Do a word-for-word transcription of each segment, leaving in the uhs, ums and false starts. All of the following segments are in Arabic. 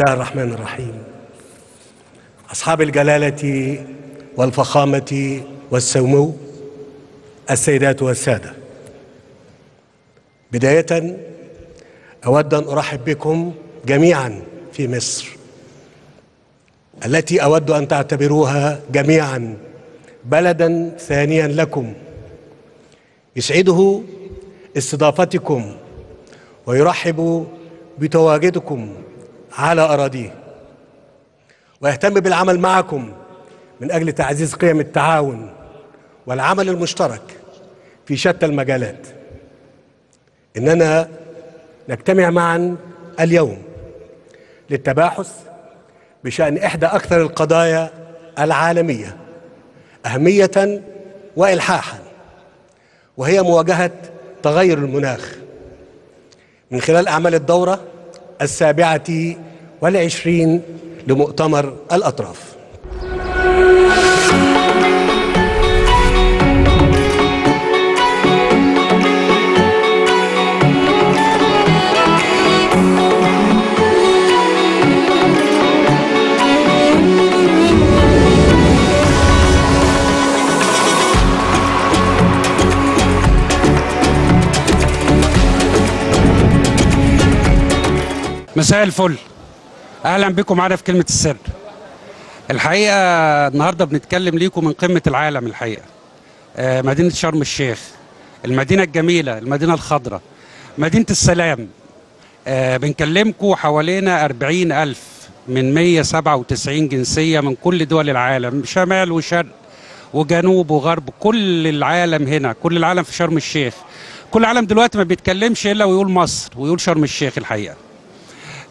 بسم الله الرحمن الرحيم. أصحاب الجلالة والفخامة والسمو، السيدات والسادة، بداية أود أن أرحب بكم جميعا في مصر التي أود أن تعتبروها جميعا بلدا ثانيا لكم. يسعده استضافتكم ويرحب بتواجدكم على أراضيه، ويهتم بالعمل معكم من أجل تعزيز قيم التعاون والعمل المشترك في شتى المجالات. إننا نجتمع معا اليوم للتباحث بشأن إحدى أكثر القضايا العالمية أهمية وإلحاحا، وهي مواجهة تغير المناخ من خلال أعمال الدورة السابعة والعشرين لمؤتمر الأطراف. مساء الفل، اهلا بكم معانا في كلمه السر. الحقيقه النهارده بنتكلم ليكم من قمه العالم، الحقيقه مدينه شرم الشيخ، المدينه الجميله، المدينه الخضراء، مدينه السلام. بنكلمكم حوالينا أربعين ألف من مئة وسبعة وتسعين جنسيه من كل دول العالم، شمال وشرق وجنوب وغرب، كل العالم هنا، كل العالم في شرم الشيخ. كل العالم دلوقتي ما بيتكلمش الا ويقول مصر ويقول شرم الشيخ. الحقيقه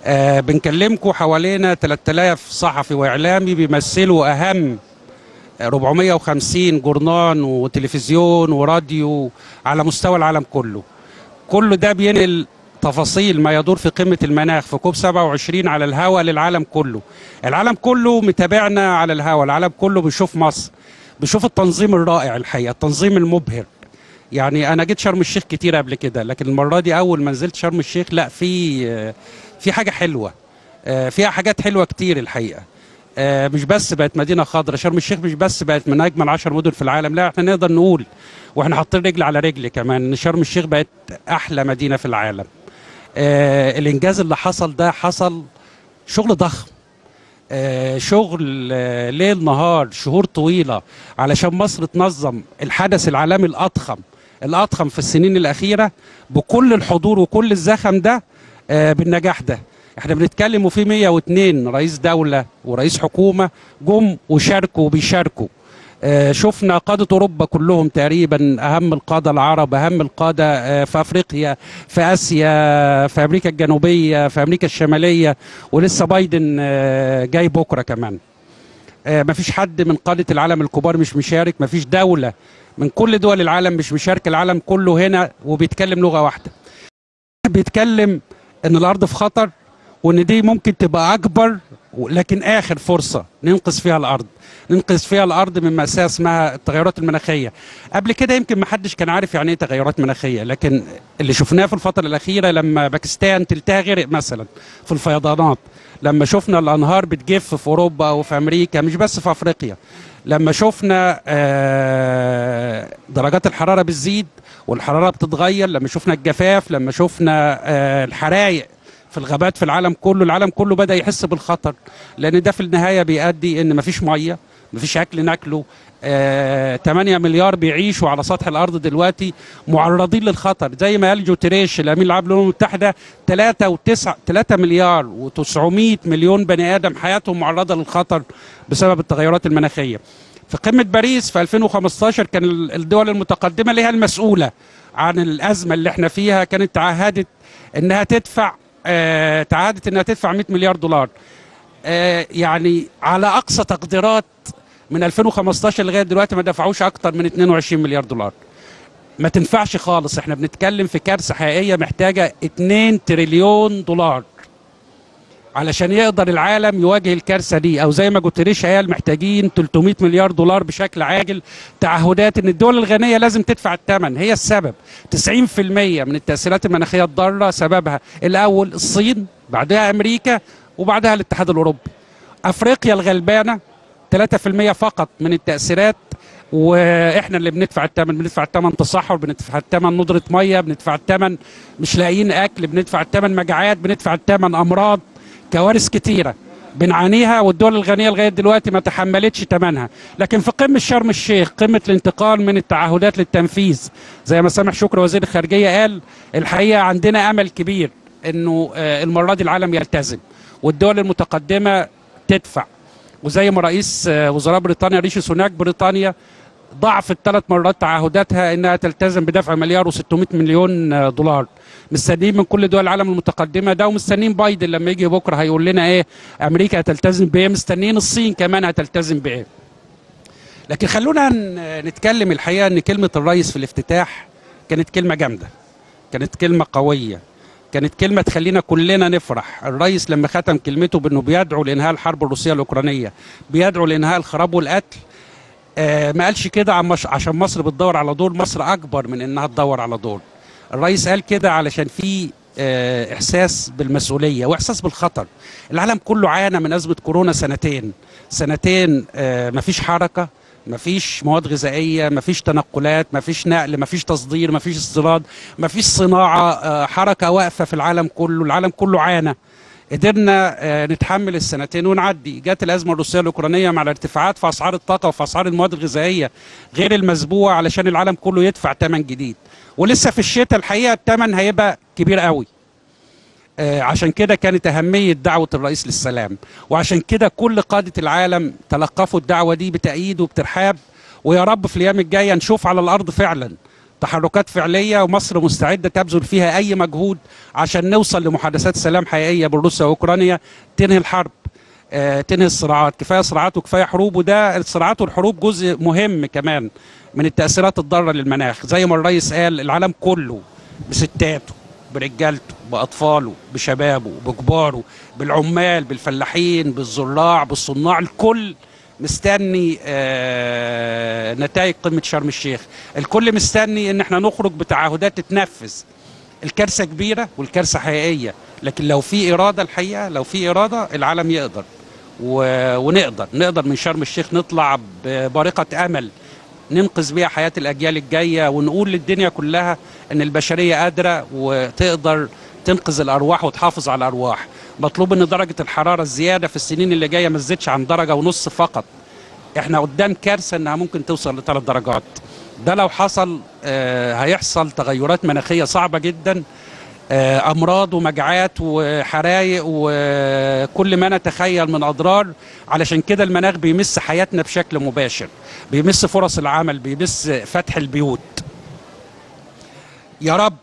آه بنكلمكم حوالينا ثلاثة آلاف صحفي واعلامي بيمثلوا اهم أربعمئة وخمسين جورنان وتلفزيون وراديو على مستوى العالم كله. كل ده بينقل تفاصيل ما يدور في قمه المناخ في كوب سبعة وعشرين على الهواء للعالم كله. العالم كله متابعنا على الهواء، العالم كله بيشوف مصر، بيشوف التنظيم الرائع، الحقيقه التنظيم المبهر. يعني انا جيت شرم الشيخ كتير قبل كده، لكن المره دي اول ما نزلت شرم الشيخ لا، في آه في حاجة حلوة، فيها حاجات حلوة كتير الحقيقة. مش بس بقت مدينة خضراء، شرم الشيخ مش بس بقت من أجمل عشر مدن في العالم، لا احنا نقدر نقول واحنا حاطين رجل على رجل كمان إن شرم الشيخ بقت أحلى مدينة في العالم. الإنجاز اللي حصل ده، حصل شغل ضخم، شغل ليل نهار، شهور طويلة علشان مصر تنظم الحدث العالمي الأضخم الأضخم في السنين الأخيرة بكل الحضور وكل الزخم ده بالنجاح ده. احنا بنتكلم وفي مئة واثنين رئيس دولة ورئيس حكومة جم وشاركوا وبيشاركوا. اه شفنا قادة أوروبا كلهم تقريبا، أهم القادة العرب، أهم القادة اه في أفريقيا، في آسيا، في أمريكا الجنوبية، في أمريكا الشمالية، ولسه بايدن اه جاي بكرة كمان. اه مفيش حد من قادة العالم الكبار مش مشارك، مفيش دولة من كل دول العالم مش مشارك. العالم كله هنا وبيتكلم لغة واحدة، بيتكلم إن الأرض في خطر، وإن دي ممكن تبقى أكبر لكن آخر فرصة ننقذ فيها الأرض، ننقذ فيها الأرض من مأساة اسمها التغيرات المناخية. قبل كده يمكن ما حدش كان عارف يعني إيه تغيرات مناخية، لكن اللي شفناه في الفترة الأخيرة لما باكستان تلتها غرق مثلا في الفيضانات، لما شفنا الأنهار بتجف في أوروبا وفي أمريكا مش بس في أفريقيا، لما شفنا آه درجات الحرارة بتزيد والحرارة بتتغير، لما شفنا الجفاف، لما شفنا آه الحرايق في الغابات في العالم كله، العالم كله بدأ يحس بالخطر، لأن ده في النهاية بيؤدي إن مفيش مية، مفيش أكل ناكله. آه ثمانية مليار بيعيشوا على سطح الأرض دلوقتي معرضين للخطر، زي ما قال جوتيريش الأمين العام للأمم المتحدة ثلاثة مليار وتسعمئة مليون بني آدم حياتهم معرضة للخطر بسبب التغيرات المناخية. في قمة باريس في ألفين وخمسة عشر كان الدول المتقدمة ليها المسؤولة عن الأزمة اللي احنا فيها، كانت تعهدت إنها تدفع آه تعهدت إنها تدفع مئة مليار دولار. آه يعني على أقصى تقديرات من ألفين وخمسة عشر لغاية دلوقتي ما دفعوش أكتر من اثنين وعشرين مليار دولار. ما تنفعش خالص، احنا بنتكلم في كارثة حقيقية محتاجة اثنين تريليون دولار علشان يقدر العالم يواجه الكارثة دي، أو زي ما جوتيريش قال محتاجين ثلاثمئة مليار دولار بشكل عاجل. تعهدات إن الدول الغنية لازم تدفع الثمن، هي السبب. تسعين بالمئة من التأثيرات المناخية الضارة سببها الأول الصين، بعدها أمريكا، وبعدها الاتحاد الأوروبي. أفريقيا الغلبانة ثلاثة بالمئة فقط من التأثيرات، واحنا اللي بندفع الثمن، بندفع الثمن تصحر، بندفع الثمن ندرة ميه، بندفع الثمن مش لاقيين اكل، بندفع الثمن مجاعات، بندفع الثمن امراض، كوارث كتيره بنعانيها، والدول الغنيه لغايه دلوقتي ما تحملتش ثمنها. لكن في قمه شرم الشيخ، قمه الانتقال من التعهدات للتنفيذ، زي ما سامح شكري وزير الخارجيه قال، الحقيقه عندنا امل كبير انه المره دي العالم يلتزم والدول المتقدمه تدفع. وزي ما رئيس وزراء بريطانيا ريشي سوناك، بريطانيا ضعفت ثلاث مرات تعهداتها انها تلتزم بدفع مليار وستمائة مليون دولار. مستنيين من كل دول العالم المتقدمه ده، ومستنيين بايدن لما يجي بكره هيقول لنا ايه امريكا هتلتزم بايه، مستنيين الصين كمان هتلتزم بايه. لكن خلونا نتكلم الحقيقه ان كلمه الرئيس في الافتتاح كانت كلمه جامده، كانت كلمه قويه، كانت كلمة تخلينا كلنا نفرح. الرئيس لما ختم كلمته بأنه بيدعو لإنهاء الحرب الروسية الأوكرانية، بيدعو لإنهاء الخراب والقتل، آه ما قالش كده عشان مصر بتدور على دور، مصر أكبر من إنها تدور على دور. الرئيس قال كده علشان في آه إحساس بالمسؤولية وإحساس بالخطر. العالم كله عانى من أزمة كورونا سنتين، سنتين آه مفيش حركة، مفيش مواد غذائيه، مفيش تنقلات، مفيش نقل، مفيش تصدير، مفيش استيراد، مفيش صناعه، حركه واقفه في العالم كله. العالم كله عانى، قدرنا نتحمل السنتين ونعدي. جت الازمه الروسيه الاوكرانيه مع الارتفاعات في اسعار الطاقه وفي اسعار المواد الغذائيه غير المسبوقه علشان العالم كله يدفع ثمن جديد، ولسه في الشتاء الحقيقه الثمن هيبقى كبير قوي. عشان كده كانت أهمية دعوة الرئيس للسلام، وعشان كده كل قادة العالم تلقفوا الدعوة دي بتأييد وبترحاب. ويا رب في الأيام الجاية نشوف على الأرض فعلا تحركات فعلية، ومصر مستعدة تبذل فيها أي مجهود عشان نوصل لمحادثات سلام حقيقية بين روسيا وأوكرانيا، تنهي الحرب، تنهي الصراعات. كفاية صراعات وكفاية حروب، وده الصراعات والحروب جزء مهم كمان من التأثيرات الضارة للمناخ. زي ما الرئيس قال، العالم كله بستاته، برجالته، بأطفاله، بشبابه، بكباره، بالعمال، بالفلاحين، بالزراع، بالصناع، الكل مستني نتائج قمة شرم الشيخ، الكل مستني ان احنا نخرج بتعهدات تتنفذ. الكارثة كبيرة والكارثة حقيقية، لكن لو في إرادة، الحقيقة لو في إرادة العالم يقدر، ونقدر نقدر من شرم الشيخ نطلع ببارقة أمل ننقذ بيها حياة الأجيال الجاية، ونقول للدنيا كلها إن البشرية قادرة وتقدر تنقذ الأرواح وتحافظ على الأرواح. مطلوب إن درجة الحرارة الزيادة في السنين اللي جاية ما تزيدش عن درجة ونص فقط. إحنا قدام كارثة إنها ممكن توصل لثلاث درجات. ده لو حصل آه هيحصل تغيرات مناخية صعبة جدا، آه أمراض ومجاعات وحرايق وكل ما نتخيل من أضرار. علشان كده المناخ بيمس حياتنا بشكل مباشر، بيمس فرص العمل، بيمس فتح البيوت. يا رب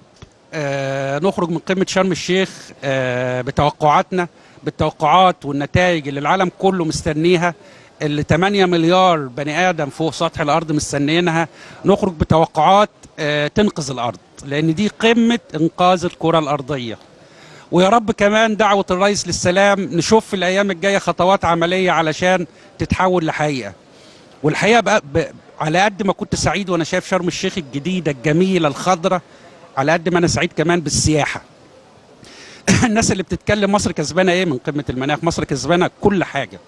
آه نخرج من قمة شرم الشيخ آه بتوقعاتنا، بالتوقعات والنتائج اللي العالم كله مستنيها، اللي ثمانية مليار بني آدم فوق سطح الأرض مستنينها. نخرج بتوقعات آه تنقذ الأرض، لأن دي قمة إنقاذ الكرة الأرضية. ويا رب كمان دعوة الرئيس للسلام نشوف في الأيام الجاية خطوات عملية علشان تتحول لحقيقة. والحقيقة بقى على قد ما كنت سعيد وأنا شايف شرم الشيخ الجديدة الجميلة الخضرة، على قد ما أنا سعيد كمان بالسياحة. الناس اللي بتتكلم مصر كسبانة إيه من قمة المناخ، مصر كسبانة كل حاجة.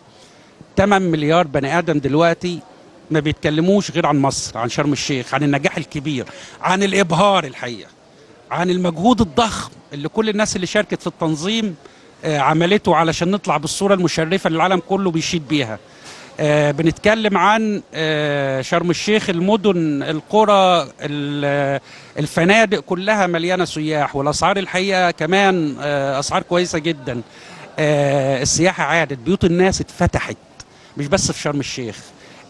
ثمانية مليار بني آدم دلوقتي ما بيتكلموش غير عن مصر، عن شرم الشيخ، عن النجاح الكبير، عن الإبهار الحقيقة، عن المجهود الضخم اللي كل الناس اللي شاركت في التنظيم عملته علشان نطلع بالصورة المشرفة اللي العالم كله بيشيد بيها. آه بنتكلم عن آه شرم الشيخ، المدن، القرى، الفنادق كلها مليانة سياح، والأسعار الحقيقة كمان آه أسعار كويسة جدا. آه السياحة عادت، بيوت الناس اتفتحت، مش بس في شرم الشيخ.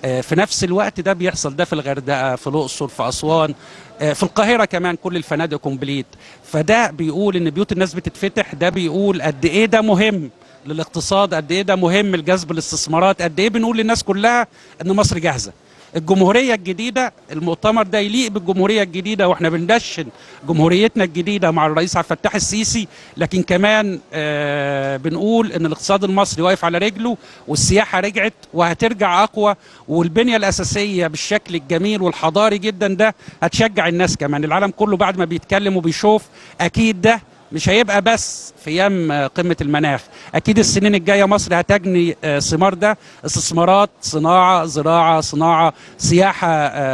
آه في نفس الوقت ده بيحصل ده في الغردقة، في الأقصر، في أسوان، آه في القاهرة كمان كل الفنادق كومبليت. فده بيقول إن بيوت الناس بتتفتح، ده بيقول قد إيه ده مهم للاقتصاد، قد ايه ده مهم لجذب الاستثمارات، قد ايه بنقول للناس كلها ان مصر جاهزه. الجمهوريه الجديده، المؤتمر ده يليق بالجمهوريه الجديده، واحنا بندشن جمهوريتنا الجديده مع الرئيس عبد الفتاح السيسي، لكن كمان آه بنقول ان الاقتصاد المصري واقف على رجله، والسياحه رجعت وهترجع اقوى، والبنيه الاساسيه بالشكل الجميل والحضاري جدا ده هتشجع الناس كمان. العالم كله بعد ما بيتكلم وبيشوف اكيد ده مش هيبقى بس في يم قمة المناخ، أكيد السنين الجاية مصر هتجني ثمار ده استثمارات، صناعة، زراعة، صناعة، سياحة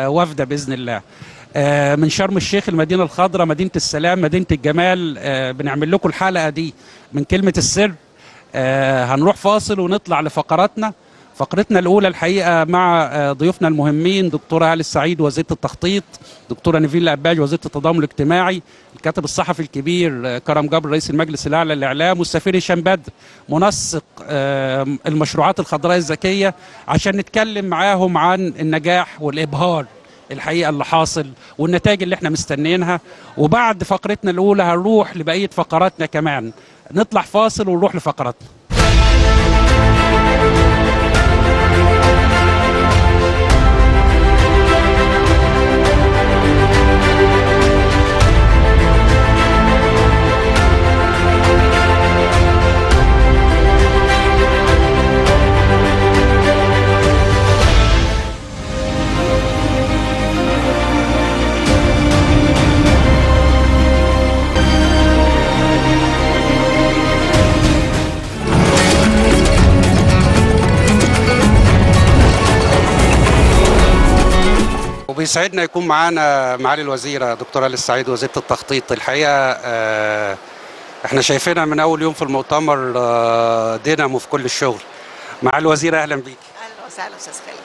وافدة بإذن الله. من شرم الشيخ، المدينة الخضراء، مدينة السلام، مدينة الجمال، بنعمل لكم الحلقة دي من كلمة السر. هنروح فاصل ونطلع لفقراتنا. فقرتنا الأولى الحقيقة مع ضيوفنا المهمين، دكتورة هالة السعيد وزيرة التخطيط، دكتورة نفين الأباجي وزيرة التضامن الاجتماعي، الكاتب الصحفي الكبير كرم جبر رئيس المجلس الأعلى للإعلام، والسفير هشام بدر منسق المشروعات الخضراء الذكية، عشان نتكلم معاهم عن النجاح والإبهار الحقيقة اللي حاصل والنتائج اللي احنا مستنيينها. وبعد فقرتنا الأولى هنروح لبقية فقراتنا كمان. نطلع فاصل ونروح لفقراتنا. وبيسعدنا يكون معانا معالي الوزيره دكتوره هالة السعيد وزيره التخطيط. الحقيقه احنا شايفينها من اول يوم في المؤتمر دينامو في كل الشغل. معالي الوزيره اهلا بيكي. اهلا وسهلا استاذ خالد.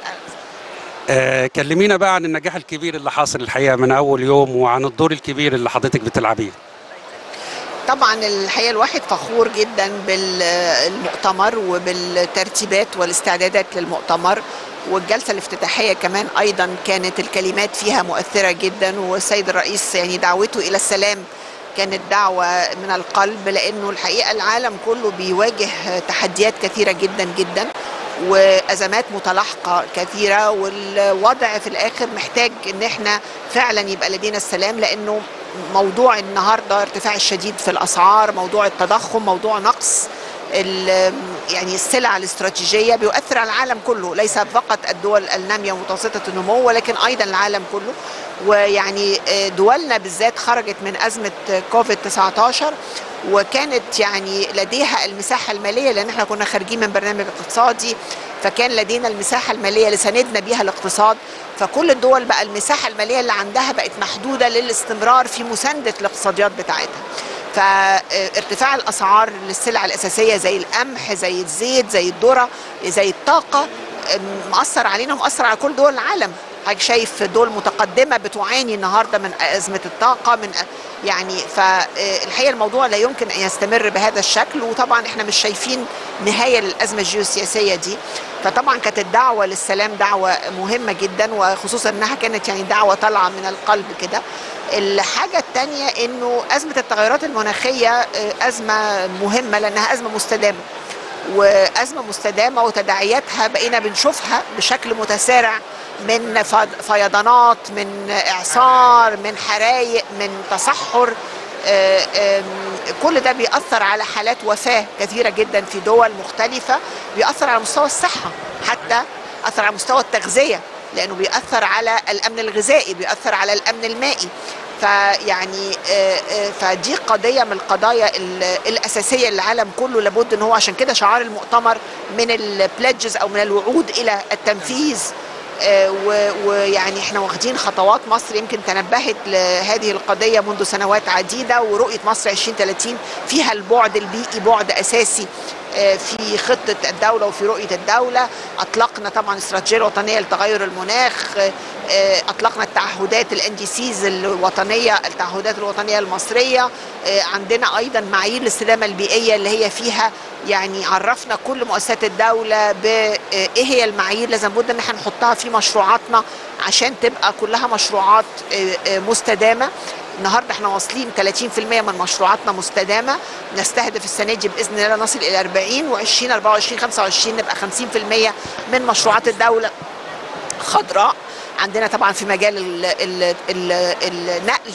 اهلا. كلمينا بقى عن النجاح الكبير اللي حاصل الحقيقه من اول يوم، وعن الدور الكبير اللي حضرتك بتلعبيه. طبعا الحقيقه الواحد فخور جدا بالمؤتمر وبالترتيبات والاستعدادات للمؤتمر، والجلسه الافتتاحيه كمان ايضا كانت الكلمات فيها مؤثره جدا، والسيد الرئيس يعني دعوته الى السلام كانت دعوه من القلب، لانه الحقيقه العالم كله بيواجه تحديات كثيره جدا جدا وازمات متلاحقه كثيره، والوضع في الاخر محتاج ان احنا فعلا يبقى لدينا السلام، لانه موضوع النهارده ارتفاع الشديد في الاسعار، موضوع التضخم، موضوع نقص يعني السلع الاستراتيجيه بيؤثر على العالم كله، ليس فقط الدول الناميه ومتوسطه النمو ولكن ايضا العالم كله. ويعني دولنا بالذات خرجت من ازمه كوفيد تسعة عشر وكانت يعني لديها المساحه الماليه، لان احنا كنا خارجين من برنامج اقتصادي، فكان لدينا المساحه الماليه اللي ساندنا بيها الاقتصاد، فكل الدول بقى المساحه الماليه اللي عندها بقت محدوده للاستمرار في مسانده الاقتصاديات بتاعتها. فارتفاع الاسعار للسلع الاساسيه زي القمح، زي الزيت، زي الذره، زي الطاقه مأثر علينا ومأثر على كل دول العالم. حضرتك شايف دول متقدمه بتعاني النهارده من ازمه الطاقه من يعني، فالحقيقه الموضوع لا يمكن ان يستمر بهذا الشكل، وطبعا احنا مش شايفين نهايه للازمه الجيوسياسيه دي. فطبعا كانت الدعوه للسلام دعوه مهمه جدا، وخصوصا انها كانت يعني دعوه طالعه من القلب كده. الحاجه الثانيه انه ازمه التغيرات المناخيه ازمه مهمه، لانها ازمه مستدامه، وازمه مستدامه وتداعياتها بقينا بنشوفها بشكل متسارع، من فيضانات، من اعصار، من حرايق، من تصحر، كل ده بيأثر على حالات وفاة كثيرة جدا في دول مختلفة، بيأثر على مستوى الصحة، حتى أثر على مستوى التغذية، لأنه بيأثر على الأمن الغذائي، بيأثر على الأمن المائي. فيعني فدي قضية من القضايا الأساسية للعالم كله، لابد أن هو عشان كده شعار المؤتمر من البليدجز أو من الوعود إلى التنفيذ. ويعني احنا واخدين خطوات، مصر يمكن تنبهت لهذه القضية منذ سنوات عديدة، ورؤية مصر عشرين ثلاثين فيها البعد البيئي بعد أساسي في خطة الدولة وفي رؤية الدولة. أطلقنا طبعا الاستراتيجية الوطنية لتغير المناخ، أطلقنا التعهدات الان دي سيز الوطنية، التعهدات الوطنية المصرية، عندنا أيضا معايير الاستدامة البيئية اللي هي فيها يعني عرفنا كل مؤسسات الدولة بإيه هي المعايير لازم بد إن احنا نحطها في مشروعاتنا عشان تبقى كلها مشروعات مستدامة. النهارده احنا واصلين ثلاثين بالمئة من مشروعاتنا مستدامه، نستهدف السنه دي باذن الله نصل الى أربعين، و20 أربعة وعشرين خمسة وعشرين نبقى خمسين بالمئة من مشروعات الدوله خضراء. عندنا طبعا في مجال ال ال ال ال النقل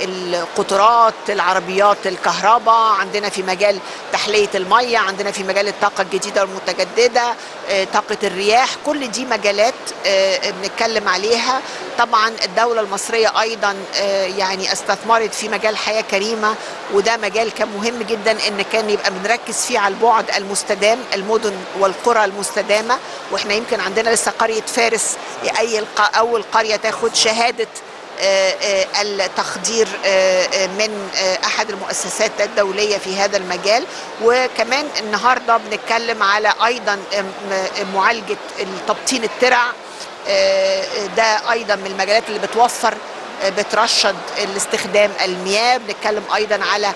القطارات، العربيات الكهرباء، عندنا في مجال تحلية المية، عندنا في مجال الطاقة الجديدة والمتجددة، طاقة الرياح، كل دي مجالات بنتكلم عليها. طبعا الدولة المصرية أيضا يعني استثمرت في مجال حياة كريمة، وده مجال كان مهم جدا إن كان يبقى بنركز فيه على البعد المستدام، المدن والقرى المستدامة. وإحنا يمكن عندنا لسه قرية فارس أي أول قرية تاخد شهادة التخدير من أحد المؤسسات الدولية في هذا المجال. وكمان النهاردة بنتكلم على أيضا معالجة تبطين الترع، ده أيضا من المجالات اللي بتوفر بترشد الاستخدام المياه. بنتكلم أيضا على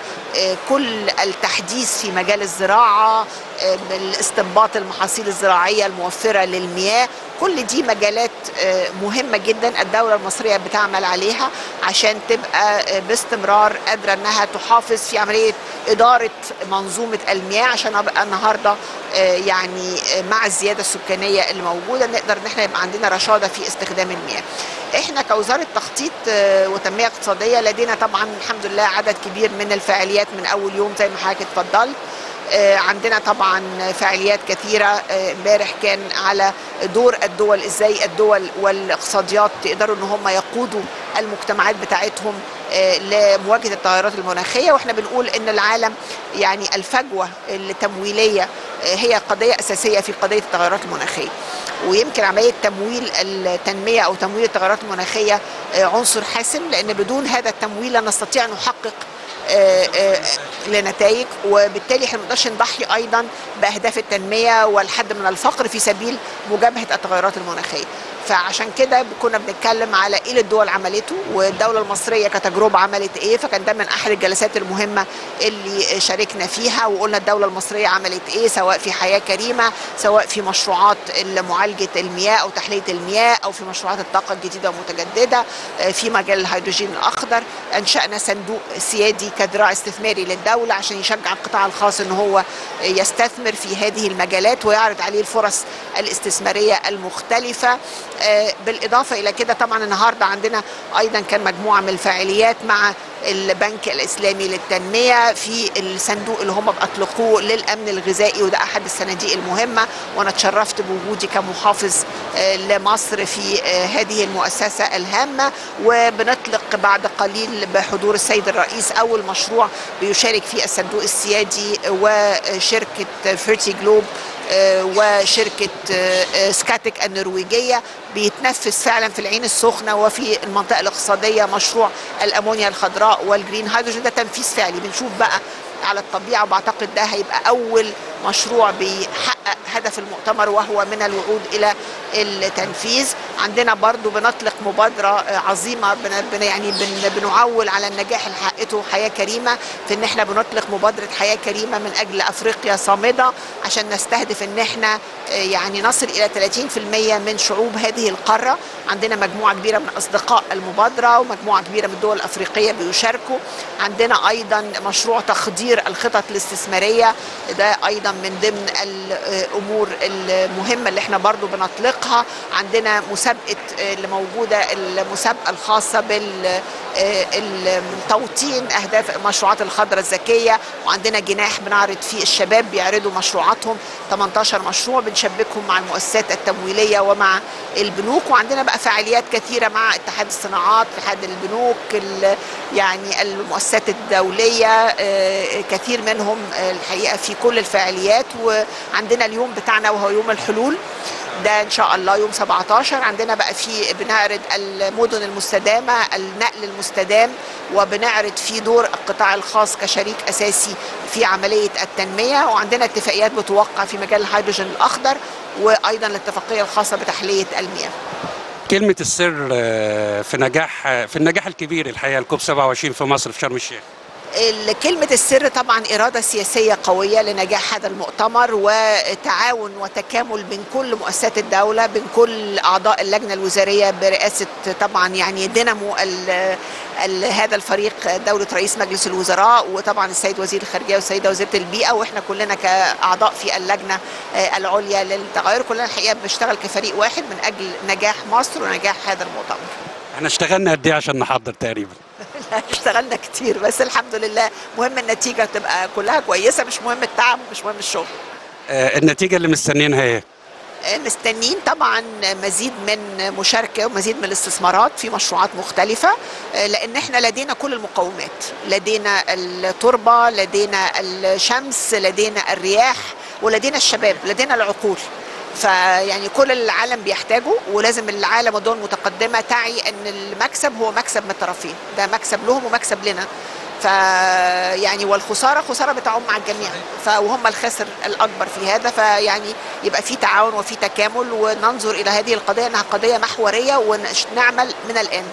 كل التحديث في مجال الزراعة، الاستنباط المحاصيل الزراعية الموفرة للمياه، كل دي مجالات مهمة جدا الدولة المصرية بتعمل عليها عشان تبقى باستمرار قادرة انها تحافظ في عملية إدارة منظومة المياه، عشان ابقى النهاردة يعني مع الزيادة السكانية اللي موجودة نقدر ان احنا يبقى عندنا رشادة في استخدام المياه. احنا كوزارة تخطيط وتنمية اقتصادية لدينا طبعا الحمد لله عدد كبير من الفعاليات من اول يوم زي ما حضرتك اتفضلت. عندنا طبعا فعاليات كثيرة، امبارح كان على دور الدول، ازاي الدول والاقتصاديات يقدروا ان هم يقودوا المجتمعات بتاعتهم لمواجهة التغيرات المناخية. واحنا بنقول ان العالم يعني الفجوة التمويلية هي قضية أساسية في قضية التغيرات المناخية، ويمكن عملية تمويل التنمية أو تمويل التغيرات المناخية عنصر حاسم، لأن بدون هذا التمويل لا نستطيع أن نحقق لنتائج، وبالتالي احنا ما نقدرش نضحي ايضا باهداف التنميه والحد من الفقر في سبيل مجابهه التغيرات المناخيه. فعشان كده كنا بنتكلم على ايه اللي الدول عملته والدوله المصريه كتجربه عملت ايه، فكان ده من احد الجلسات المهمه اللي شاركنا فيها وقلنا الدوله المصريه عملت ايه، سواء في حياه كريمه، سواء في مشروعات معالجه المياه او تحليه المياه، او في مشروعات الطاقه الجديده والمتجدده، في مجال الهيدروجين الاخضر. انشانا صندوق سيادي كذراع استثماري للدوله عشان يشجع القطاع الخاص ان هو يستثمر في هذه المجالات ويعرض عليه الفرص الاستثماريه المختلفه. بالاضافه الى كده طبعا النهارده عندنا ايضا كان مجموعه من الفعاليات مع البنك الاسلامي للتنميه في الصندوق اللي هم اطلقوه للامن الغذائي، وده احد الصناديق المهمه، وانا اتشرفت بوجودي كمحافظ لمصر في هذه المؤسسه الهامه. وبنطلق بعد قليل بحضور السيد الرئيس اول مشروع بيشارك فيه الصندوق السيادي وشركه فيرتي جلوب وشركة سكاتك النرويجية، بيتنفذ فعلا في العين السخنة وفي المنطقة الاقتصادية مشروع الأمونيا الخضراء والجرين هيدروجين، ده تنفيذ فعلي. بنشوف بقى على الطبيعة، وبعتقد ده هيبقى أول مشروع بيحقق هدف المؤتمر وهو من الوعود إلى التنفيذ. عندنا برضو بنطلق مبادرة عظيمة بن يعني بن بنعول على النجاح اللي حققته حياة كريمة، في إن إحنا بنطلق مبادرة حياة كريمة من أجل أفريقيا صامدة، عشان نستهدف إن إحنا يعني نصل إلى ثلاثين بالمئة من شعوب هذه القارة. عندنا مجموعة كبيرة من أصدقاء المبادرة ومجموعة كبيرة من الدول الأفريقية بيشاركوا. عندنا أيضا مشروع تخدير الخطط الاستثمارية، ده أيضا من ضمن الأمور المهمة اللي إحنا برضو بنطلقها. عندنا مسابقة اللي موجودة، المسابقة الخاصة بالتوطين أهداف المشروعات الخضراء الذكية، وعندنا جناح بنعرض فيه الشباب بيعرضوا مشروعاتهم، ثمانية عشر مشروع بنشبكهم مع المؤسسات التمويلية ومع البنوك. وعندنا بقى فعاليات كثيرة مع اتحاد الصناعات، اتحاد البنوك، يعني المؤسسات الدولية كثير منهم الحقيقة في كل الفعاليات. وعندنا اليوم بتاعنا وهو يوم الحلول، ده ان شاء الله يوم سبعة عشر، عندنا بقى في بنعرض المدن المستدامه، النقل المستدام، وبنعرض في دور القطاع الخاص كشريك اساسي في عمليه التنميه. وعندنا اتفاقيات بتوقع في مجال الهيدروجين الاخضر، وايضا الاتفاقيه الخاصه بتحليه المياه. كلمه السر في نجاح في النجاح الكبير الحقيقه الكوب سبعة وعشرين في مصر في شرم الشيخ. كلمة السر طبعا إرادة سياسية قوية لنجاح هذا المؤتمر، وتعاون وتكامل بين كل مؤسسات الدولة، بين كل أعضاء اللجنة الوزارية برئاسة طبعا يعني دينامو هذا الفريق دولة رئيس مجلس الوزراء، وطبعا السيد وزير الخارجية والسيدة وزيرة البيئة، وإحنا كلنا كأعضاء في اللجنة العليا للتغير كلنا الحقيقة بنشتغل كفريق واحد من أجل نجاح مصر ونجاح هذا المؤتمر. احنا اشتغلنا قد ايه عشان نحضر تقريبا؟ اشتغلنا كتير، بس الحمد لله مهم النتيجه تبقى كلها كويسه، مش مهم التعب، مش مهم الشغل. آه النتيجه اللي مستنيينها ايه؟ مستنين طبعا مزيد من مشاركه ومزيد من الاستثمارات في مشروعات مختلفه، لان احنا لدينا كل المقومات، لدينا التربه، لدينا الشمس، لدينا الرياح، ولدينا الشباب، لدينا العقول. فيعني كل العالم بيحتاجه، ولازم العالم والدول المتقدمه تعي ان المكسب هو مكسب من الطرفين، ده مكسب لهم ومكسب لنا. فيعني والخساره خساره بتعم على الجميع، فهم الخاسر الاكبر في هذا. فيعني يبقى في تعاون وفي تكامل، وننظر الى هذه القضيه انها قضيه محوريه، ونعمل من الان.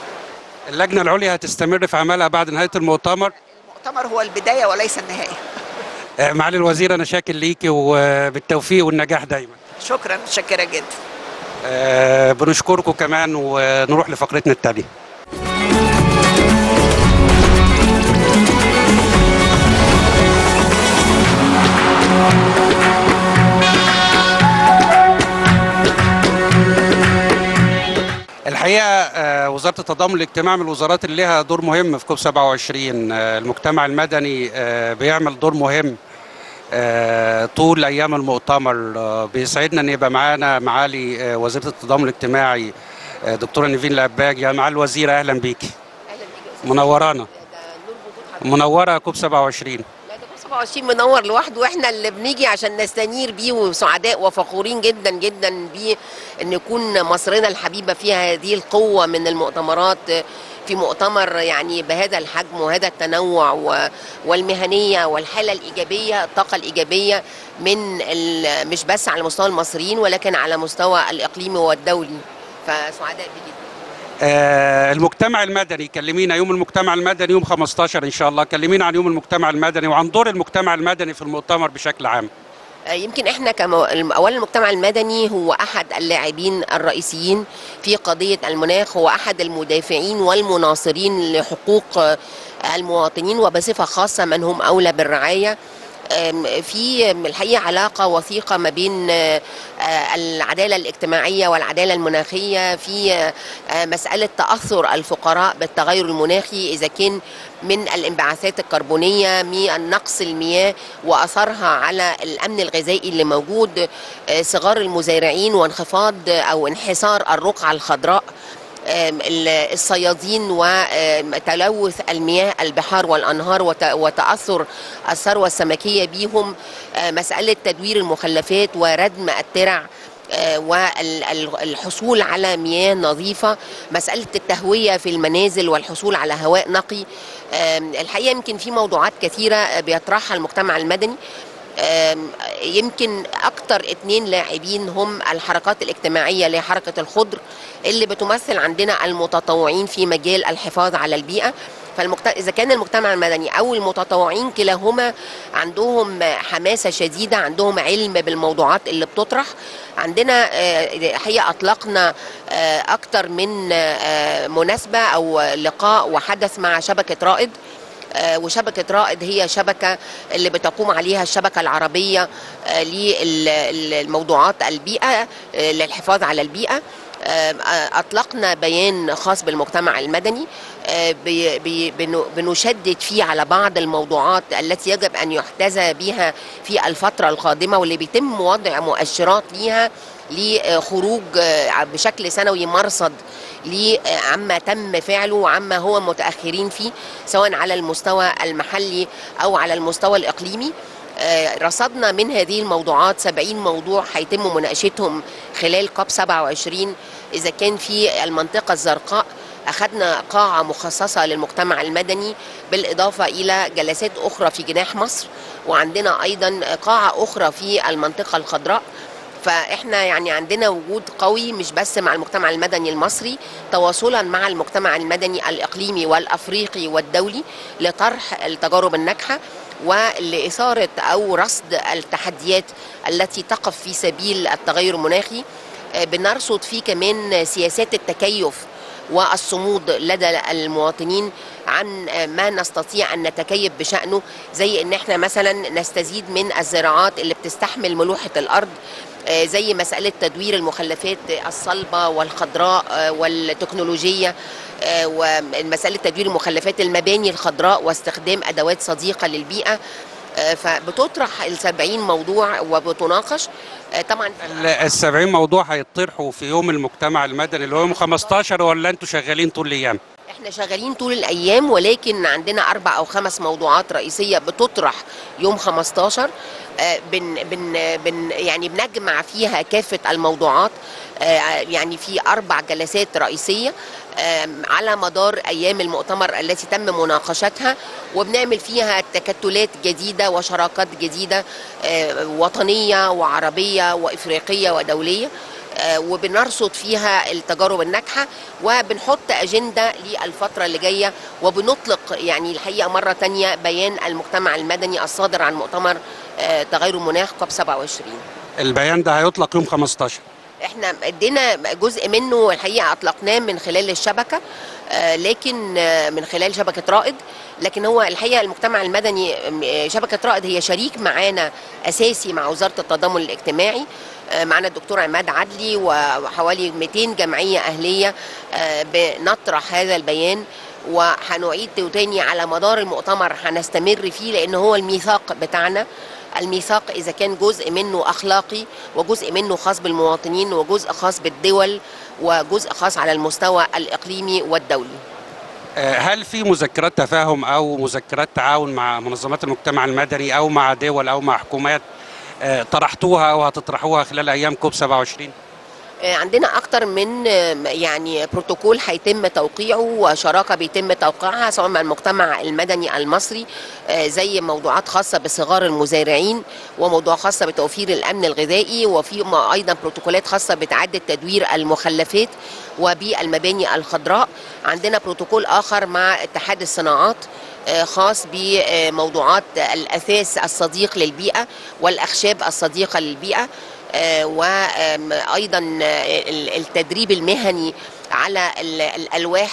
اللجنه العليا هتستمر في عملها بعد نهايه المؤتمر؟ المؤتمر هو البدايه وليس النهايه. معالي الوزير انا شاكر ليكي، وبالتوفيق والنجاح دايما. شكرا، متشكره جدا. أه بنشكركم كمان، ونروح لفقرتنا التاليه. الحقيقه وزاره التضامن الاجتماعي من الوزارات اللي لها دور مهم في كوب سبعة وعشرين. المجتمع المدني بيعمل دور مهم طول ايام المؤتمر. بيسعدنا ان يبقى معانا معالي وزيره التضامن الاجتماعي دكتوره نيفين العباجي. يا معالي الوزيره اهلا بيكي، منورانا، منوره كوب سبعة وعشرين. سبعة وعشرين منور لوحده، واحنا اللي بنيجي عشان نستنير بيه، وسعداء وفخورين جدا جدا بيه ان يكون مصرنا الحبيبه فيها هذه القوه من المؤتمرات، في مؤتمر يعني بهذا الحجم وهذا التنوع والمهنيه والحاله الايجابيه، الطاقه الايجابيه من مش بس على مستوى المصريين ولكن على مستوى الاقليمي والدولي، فسعداء بيه جدا. آه المجتمع المدني، كلمينا يوم المجتمع المدني يوم خمستاشر ان شاء الله، كلمينا عن يوم المجتمع المدني وعن دور المجتمع المدني في المؤتمر بشكل عام. آه يمكن احنا كمو... اولا المجتمع المدني هو احد اللاعبين الرئيسيين في قضية المناخ، هو احد المدافعين والمناصرين لحقوق المواطنين، وبصفة خاصة من هم اولى بالرعاية. في الحقيقة علاقة وثيقة ما بين العدالة الاجتماعية والعدالة المناخية، في مسألة تأثر الفقراء بالتغير المناخي إذا كان من الانبعاثات الكربونية، من نقص المياه وأثرها على الأمن الغذائي اللي موجود، صغار المزارعين وانخفاض أو انحسار الرقعة الخضراء، الصيادين وتلوث المياه البحار والأنهار وتأثر الثروة السمكية بيهم، مسألة تدوير المخلفات وردم الترع والحصول على مياه نظيفة، مسألة التهوية في المنازل والحصول على هواء نقي. الحقيقة يمكن في موضوعات كثيرة بيطرحها المجتمع المدني. يمكن أكتر اتنين لاعبين هم الحركات الاجتماعية لحركة الخضر اللي بتمثل عندنا المتطوعين في مجال الحفاظ على البيئة. فالمجتمع إذا كان المجتمع المدني أو المتطوعين كلاهما عندهم حماسة شديدة، عندهم علم بالموضوعات اللي بتطرح عندنا. حقيقة أطلقنا أكتر من مناسبة أو لقاء وحدث مع شبكة رائد، وشبكة رائد هي شبكة اللي بتقوم عليها الشبكة العربية للموضوعات البيئة للحفاظ على البيئة. أطلقنا بيان خاص بالمجتمع المدني بنشدد فيه على بعض الموضوعات التي يجب أن يحتذى بها في الفترة القادمة، واللي بيتم وضع مؤشرات ليها لخروج بشكل سنوي مرصد لعما تم فعله وعما هو متأخرين فيه، سواء على المستوى المحلي أو على المستوى الإقليمي. رصدنا من هذه الموضوعات سبعين موضوع هيتم مناقشتهم خلال كوب سبعة وعشرين. إذا كان في المنطقة الزرقاء أخذنا قاعة مخصصة للمجتمع المدني، بالإضافة إلى جلسات أخرى في جناح مصر، وعندنا أيضا قاعة أخرى في المنطقة الخضراء. فإحنا يعني عندنا وجود قوي مش بس مع المجتمع المدني المصري، تواصلا مع المجتمع المدني الإقليمي والأفريقي والدولي لطرح التجارب الناجحة ولإثارة أو رصد التحديات التي تقف في سبيل التغير المناخي. بنرصد فيه كمان سياسات التكيف والصمود لدى المواطنين عن ما نستطيع أن نتكيف بشأنه، زي أن احنا مثلا نستزيد من الزراعات اللي بتستحمل ملوحة الأرض، زي مسألة تدوير المخلفات الصلبة والخضراء والتكنولوجية، ومسألة تدوير مخلفات المباني الخضراء واستخدام أدوات صديقة للبيئة. فبتطرح السبعين موضوع وبتناقش. طبعا السبعين موضوع هيطرحوا في يوم المجتمع المدني اللي هو يوم خمستاشر، ولا انتوا شغالين طول الايام؟ احنا شغالين طول الايام، ولكن عندنا اربع او خمس موضوعات رئيسيه بتطرح يوم خمستاشر. بن بن بن يعني بنجمع فيها كافه الموضوعات، يعني في اربع جلسات رئيسيه على مدار ايام المؤتمر التي تم مناقشتها، وبنعمل فيها تكتلات جديده وشراكات جديده وطنيه وعربيه وافريقيه ودوليه، وبنرصد فيها التجارب الناجحه وبنحط اجنده للفتره اللي جايه، وبنطلق يعني الحقيقه مره تانية بيان المجتمع المدني الصادر عن مؤتمر تغير المناخ كوب سبعة وعشرين. البيان ده هيطلق يوم خمستاشر. احنا ادينا جزء منه الحقيقه اطلقناه من خلال الشبكه، لكن من خلال شبكه رائد، لكن هو الحقيقه المجتمع المدني شبكه رائد هي شريك معانا اساسي مع وزاره التضامن الاجتماعي. معنا الدكتور عماد عدلي وحوالي مئتين جمعيه اهليه بنطرح هذا البيان، وهنعيد تاني على مدار المؤتمر، هنستمر فيه لان هو الميثاق بتاعنا. الميثاق إذا كان جزء منه أخلاقي وجزء منه خاص بالمواطنين وجزء خاص بالدول وجزء خاص على المستوى الإقليمي والدولي. هل في مذكرات تفاهم أو مذكرات تعاون مع منظمات المجتمع المدني أو مع دول أو مع حكومات طرحتوها أو هتطرحوها خلال أيام كوب سبعة وعشرين؟ عندنا أكتر من يعني بروتوكول هيتم توقيعه وشراكة بيتم توقيعها سواء مع المجتمع المدني المصري، زي موضوعات خاصة بصغار المزارعين وموضوع خاصة بتوفير الأمن الغذائي، وفي أيضا بروتوكولات خاصة بتعدد تدوير المخلفات وبالمباني الخضراء. عندنا بروتوكول آخر مع اتحاد الصناعات خاص بموضوعات الأثاث الصديق للبيئة والأخشاب الصديقة للبيئة، وأيضا التدريب المهني على الألواح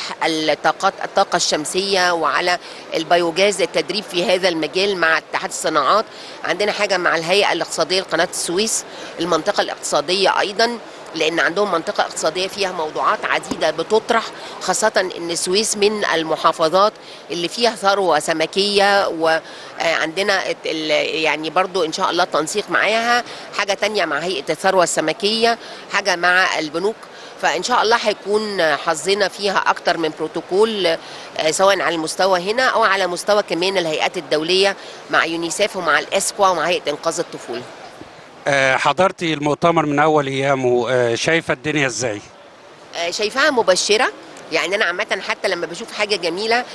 الطاقة الشمسية وعلى البيوجاز، التدريب في هذا المجال مع اتحاد الصناعات. عندنا حاجة مع الهيئة الاقتصادية لقناة السويس، المنطقة الاقتصادية أيضا، لأن عندهم منطقة اقتصادية فيها موضوعات عديدة بتطرح، خاصة أن السويس من المحافظات اللي فيها ثروة سمكية، وعندنا يعني برضو إن شاء الله تنسيق معاها، حاجة تانية مع هيئة الثروة السمكية، حاجة مع البنوك. فإن شاء الله هيكون حظنا فيها أكتر من بروتوكول سواء على المستوى هنا أو على مستوى كمان الهيئات الدولية مع يونيسيف ومع الإسكوا ومع هيئة إنقاذ الطفولة. حضرتي المؤتمر من أول أيامه، شايفة الدنيا إزاي؟ شايفاها مبشرة، يعني أنا عامة حتى لما بشوف حاجة جميلة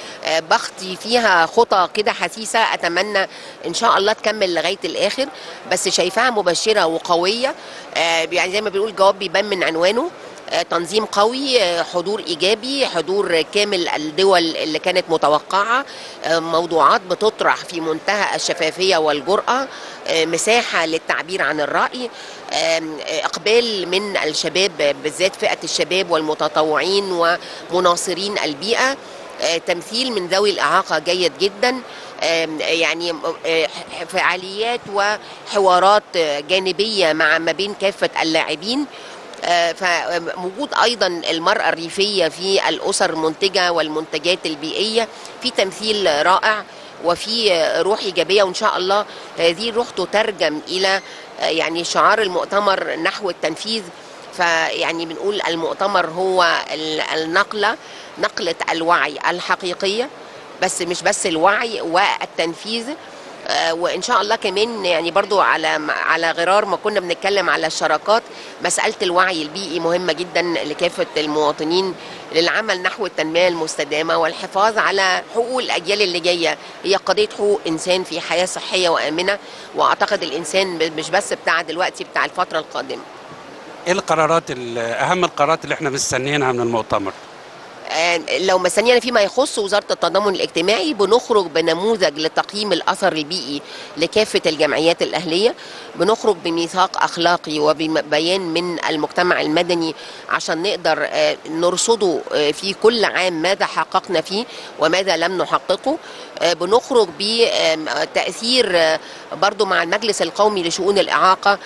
بخطي فيها خطى كده حثيثة أتمنى إن شاء الله تكمل لغاية الآخر، بس شايفاها مبشرة وقوية، يعني زي ما بنقول جواب بيبان من عنوانه. تنظيم قوي، حضور إيجابي، حضور كامل الدول اللي كانت متوقعة، موضوعات بتطرح في منتهى الشفافية والجرأة، مساحة للتعبير عن الرأي، إقبال من الشباب بالذات فئة الشباب والمتطوعين ومناصرين البيئة، تمثيل من ذوي الإعاقة جيد جدا، يعني فعاليات وحوارات جانبية مع ما بين كافة اللاعبين، فوجود أيضا المرأة الريفية في الأسر المنتجة والمنتجات البيئية، في تمثيل رائع وفي روح إيجابية، وإن شاء الله هذه الروح تترجم إلى يعني شعار المؤتمر نحو التنفيذ. فيعني بنقول المؤتمر هو النقلة، نقلة الوعي الحقيقية، بس مش بس الوعي والتنفيذ. وإن شاء الله كمان يعني برضو على على غرار ما كنا بنتكلم على الشراكات، مسألة الوعي البيئي مهمة جدا لكافة المواطنين للعمل نحو التنمية المستدامة والحفاظ على حقوق الأجيال اللي جاية، هي قضية حقوق إنسان في حياة صحية وآمنة، وأعتقد الإنسان مش بس بتاع دلوقتي، بتاع الفترة القادمة. إيه القرارات أهم القرارات اللي إحنا مستنيينها من المؤتمر؟ لو مثلا فيما يخص وزارة التضامن الاجتماعي بنخرج بنموذج لتقييم الأثر البيئي لكافة الجمعيات الأهلية، بنخرج بميثاق أخلاقي وببيان من المجتمع المدني عشان نقدر نرصده في كل عام ماذا حققنا فيه وماذا لم نحققه. بنخرج بتأثير برضو مع المجلس القومي لشؤون الإعاقة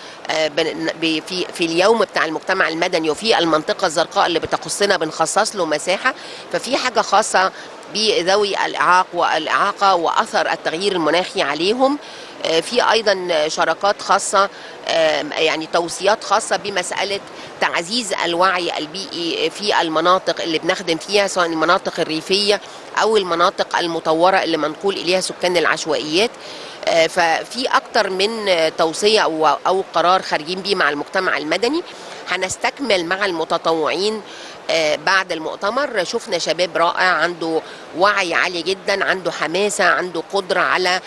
في اليوم بتاع المجتمع المدني وفي المنطقة الزرقاء اللي بتخصنا بنخصص له مساحة، ففي حاجة خاصة بذوي الإعاق والإعاقة وأثر التغيير المناخي عليهم. في أيضا شراكات خاصة، يعني توصيات خاصة بمسألة تعزيز الوعي البيئي في المناطق اللي بنخدم فيها سواء المناطق الريفية أو المناطق المطورة اللي منقول إليها سكان العشوائيات. ففي أكتر من توصية أو قرار خارجين بيه مع المجتمع المدني. هنستكمل مع المتطوعين بعد المؤتمر. شفنا شباب رائع عنده وعي عالي جدا، عنده حماسة، عنده قدرة على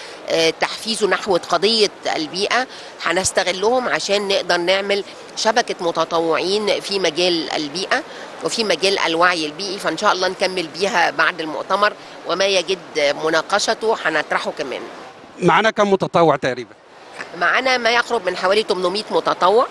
تحفيزه نحو قضية البيئة. هنستغلهم عشان نقدر نعمل شبكة متطوعين في مجال البيئة وفي مجال الوعي البيئي، فإن شاء الله نكمل بيها بعد المؤتمر، وما يجد مناقشته هنطرحه كمان. معنا كم متطوع تقريبا؟ معنا ما يقرب من حوالي ثمانمائة متطوع.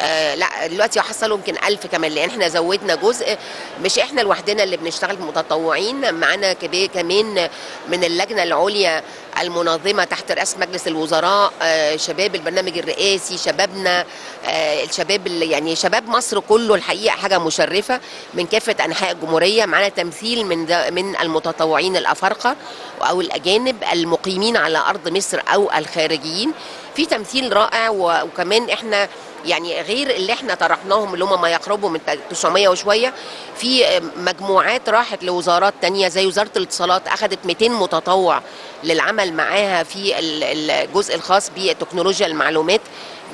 آه لا دلوقتي حصلوا يمكن ألف كمان، لأن احنا زودنا جزء، مش احنا لوحدنا اللي بنشتغل بمتطوعين، معانا كمان من اللجنة العليا المنظمة تحت رئاسة مجلس الوزراء، آه شباب البرنامج الرئاسي، شبابنا، آه الشباب اللي يعني شباب مصر كله الحقيقة، حاجة مشرفة من كافة أنحاء الجمهورية. معانا تمثيل من من المتطوعين الأفارقة أو الأجانب المقيمين على أرض مصر أو الخارجيين، في تمثيل رائع. وكمان احنا يعني غير اللي احنا طرحناهم اللي هم ما يقربوا من تسعمائة وشويه، في مجموعات راحت لوزارات تانية زي وزاره الاتصالات اخذت مئتين متطوع للعمل معاها في الجزء الخاص بتكنولوجيا المعلومات،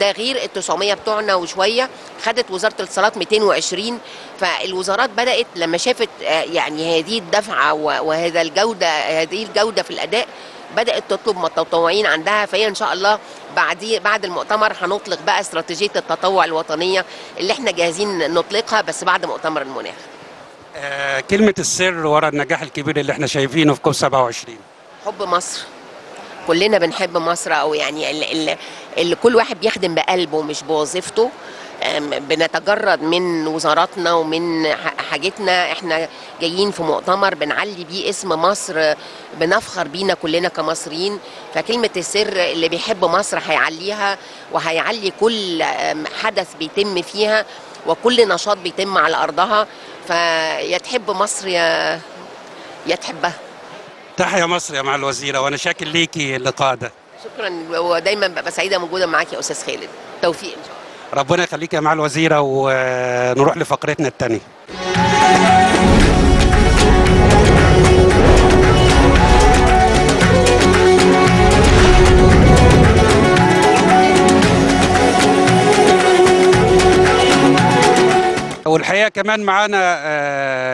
ده غير ال تسعمائة بتوعنا وشويه، خدت وزاره الاتصالات مئتين وعشرين. فالوزارات بدات لما شافت يعني هذه الدفعه وهذا الجوده، هذه الجوده في الاداء، بدأت تطلب متطوعين عندها. فهي إن شاء الله بعد بعد المؤتمر هنطلق بقى استراتيجية التطوع الوطنية اللي احنا جاهزين نطلقها، بس بعد مؤتمر المناخ. آه كلمة السر ورا النجاح الكبير اللي احنا شايفينه في كوب سبعة وعشرين؟ حب مصر، كلنا بنحب مصر، أو يعني اللي, اللي كل واحد بيخدم بقلبه مش بوظيفته. بنتجرد من وزاراتنا ومن حاجتنا، احنا جايين في مؤتمر بنعلي بيه اسم مصر، بنفخر بينا كلنا كمصريين. فكلمة السر اللي بيحب مصر هيعليها، وهيعلي كل حدث بيتم فيها وكل نشاط بيتم على أرضها. فيا تحب مصر يا يا تحبها. تحيا مصر يا مع الوزيرة، وأنا شاكر ليكي اللقاء ده. شكرا، ودايما ببقى سعيدة موجودة معاك يا أستاذ خالد. توفيق إن شاء الله. ربنا يخليك يا مع الوزيرة، ونروح لفقرتنا الثانية. والحقيقة كمان معانا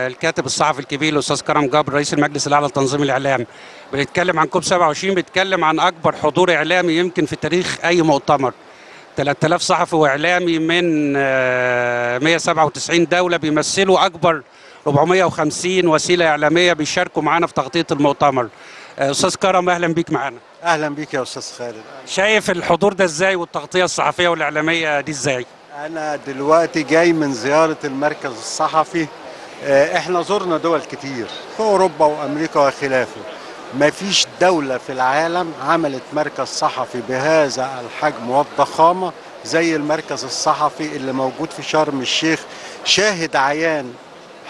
الكاتب الصحفي الكبير الأستاذ كرم جبر، رئيس المجلس الأعلى لتنظيم الإعلام. بنتكلم عن كوب سبعة وعشرين، بنتكلم عن أكبر حضور إعلامي يمكن في تاريخ أي مؤتمر، ثلاثة آلاف صحفي وإعلامي من مئة وسبعة وتسعين دولة بيمثلوا أكبر أربعمائة وخمسين وسيلة إعلامية بيشاركوا معانا في تغطية المؤتمر. أستاذ كرم أهلا بيك معانا. أهلا بيك يا أستاذ خالد. شايف الحضور ده إزاي والتغطية الصحفية والإعلامية دي إزاي؟ أنا دلوقتي جاي من زيارة المركز الصحفي، إحنا زرنا دول كتير في أوروبا وأمريكا وخلافه، مفيش دولة في العالم عملت مركز صحفي بهذا الحجم والضخامة زي المركز الصحفي اللي موجود في شرم الشيخ، شاهد عيان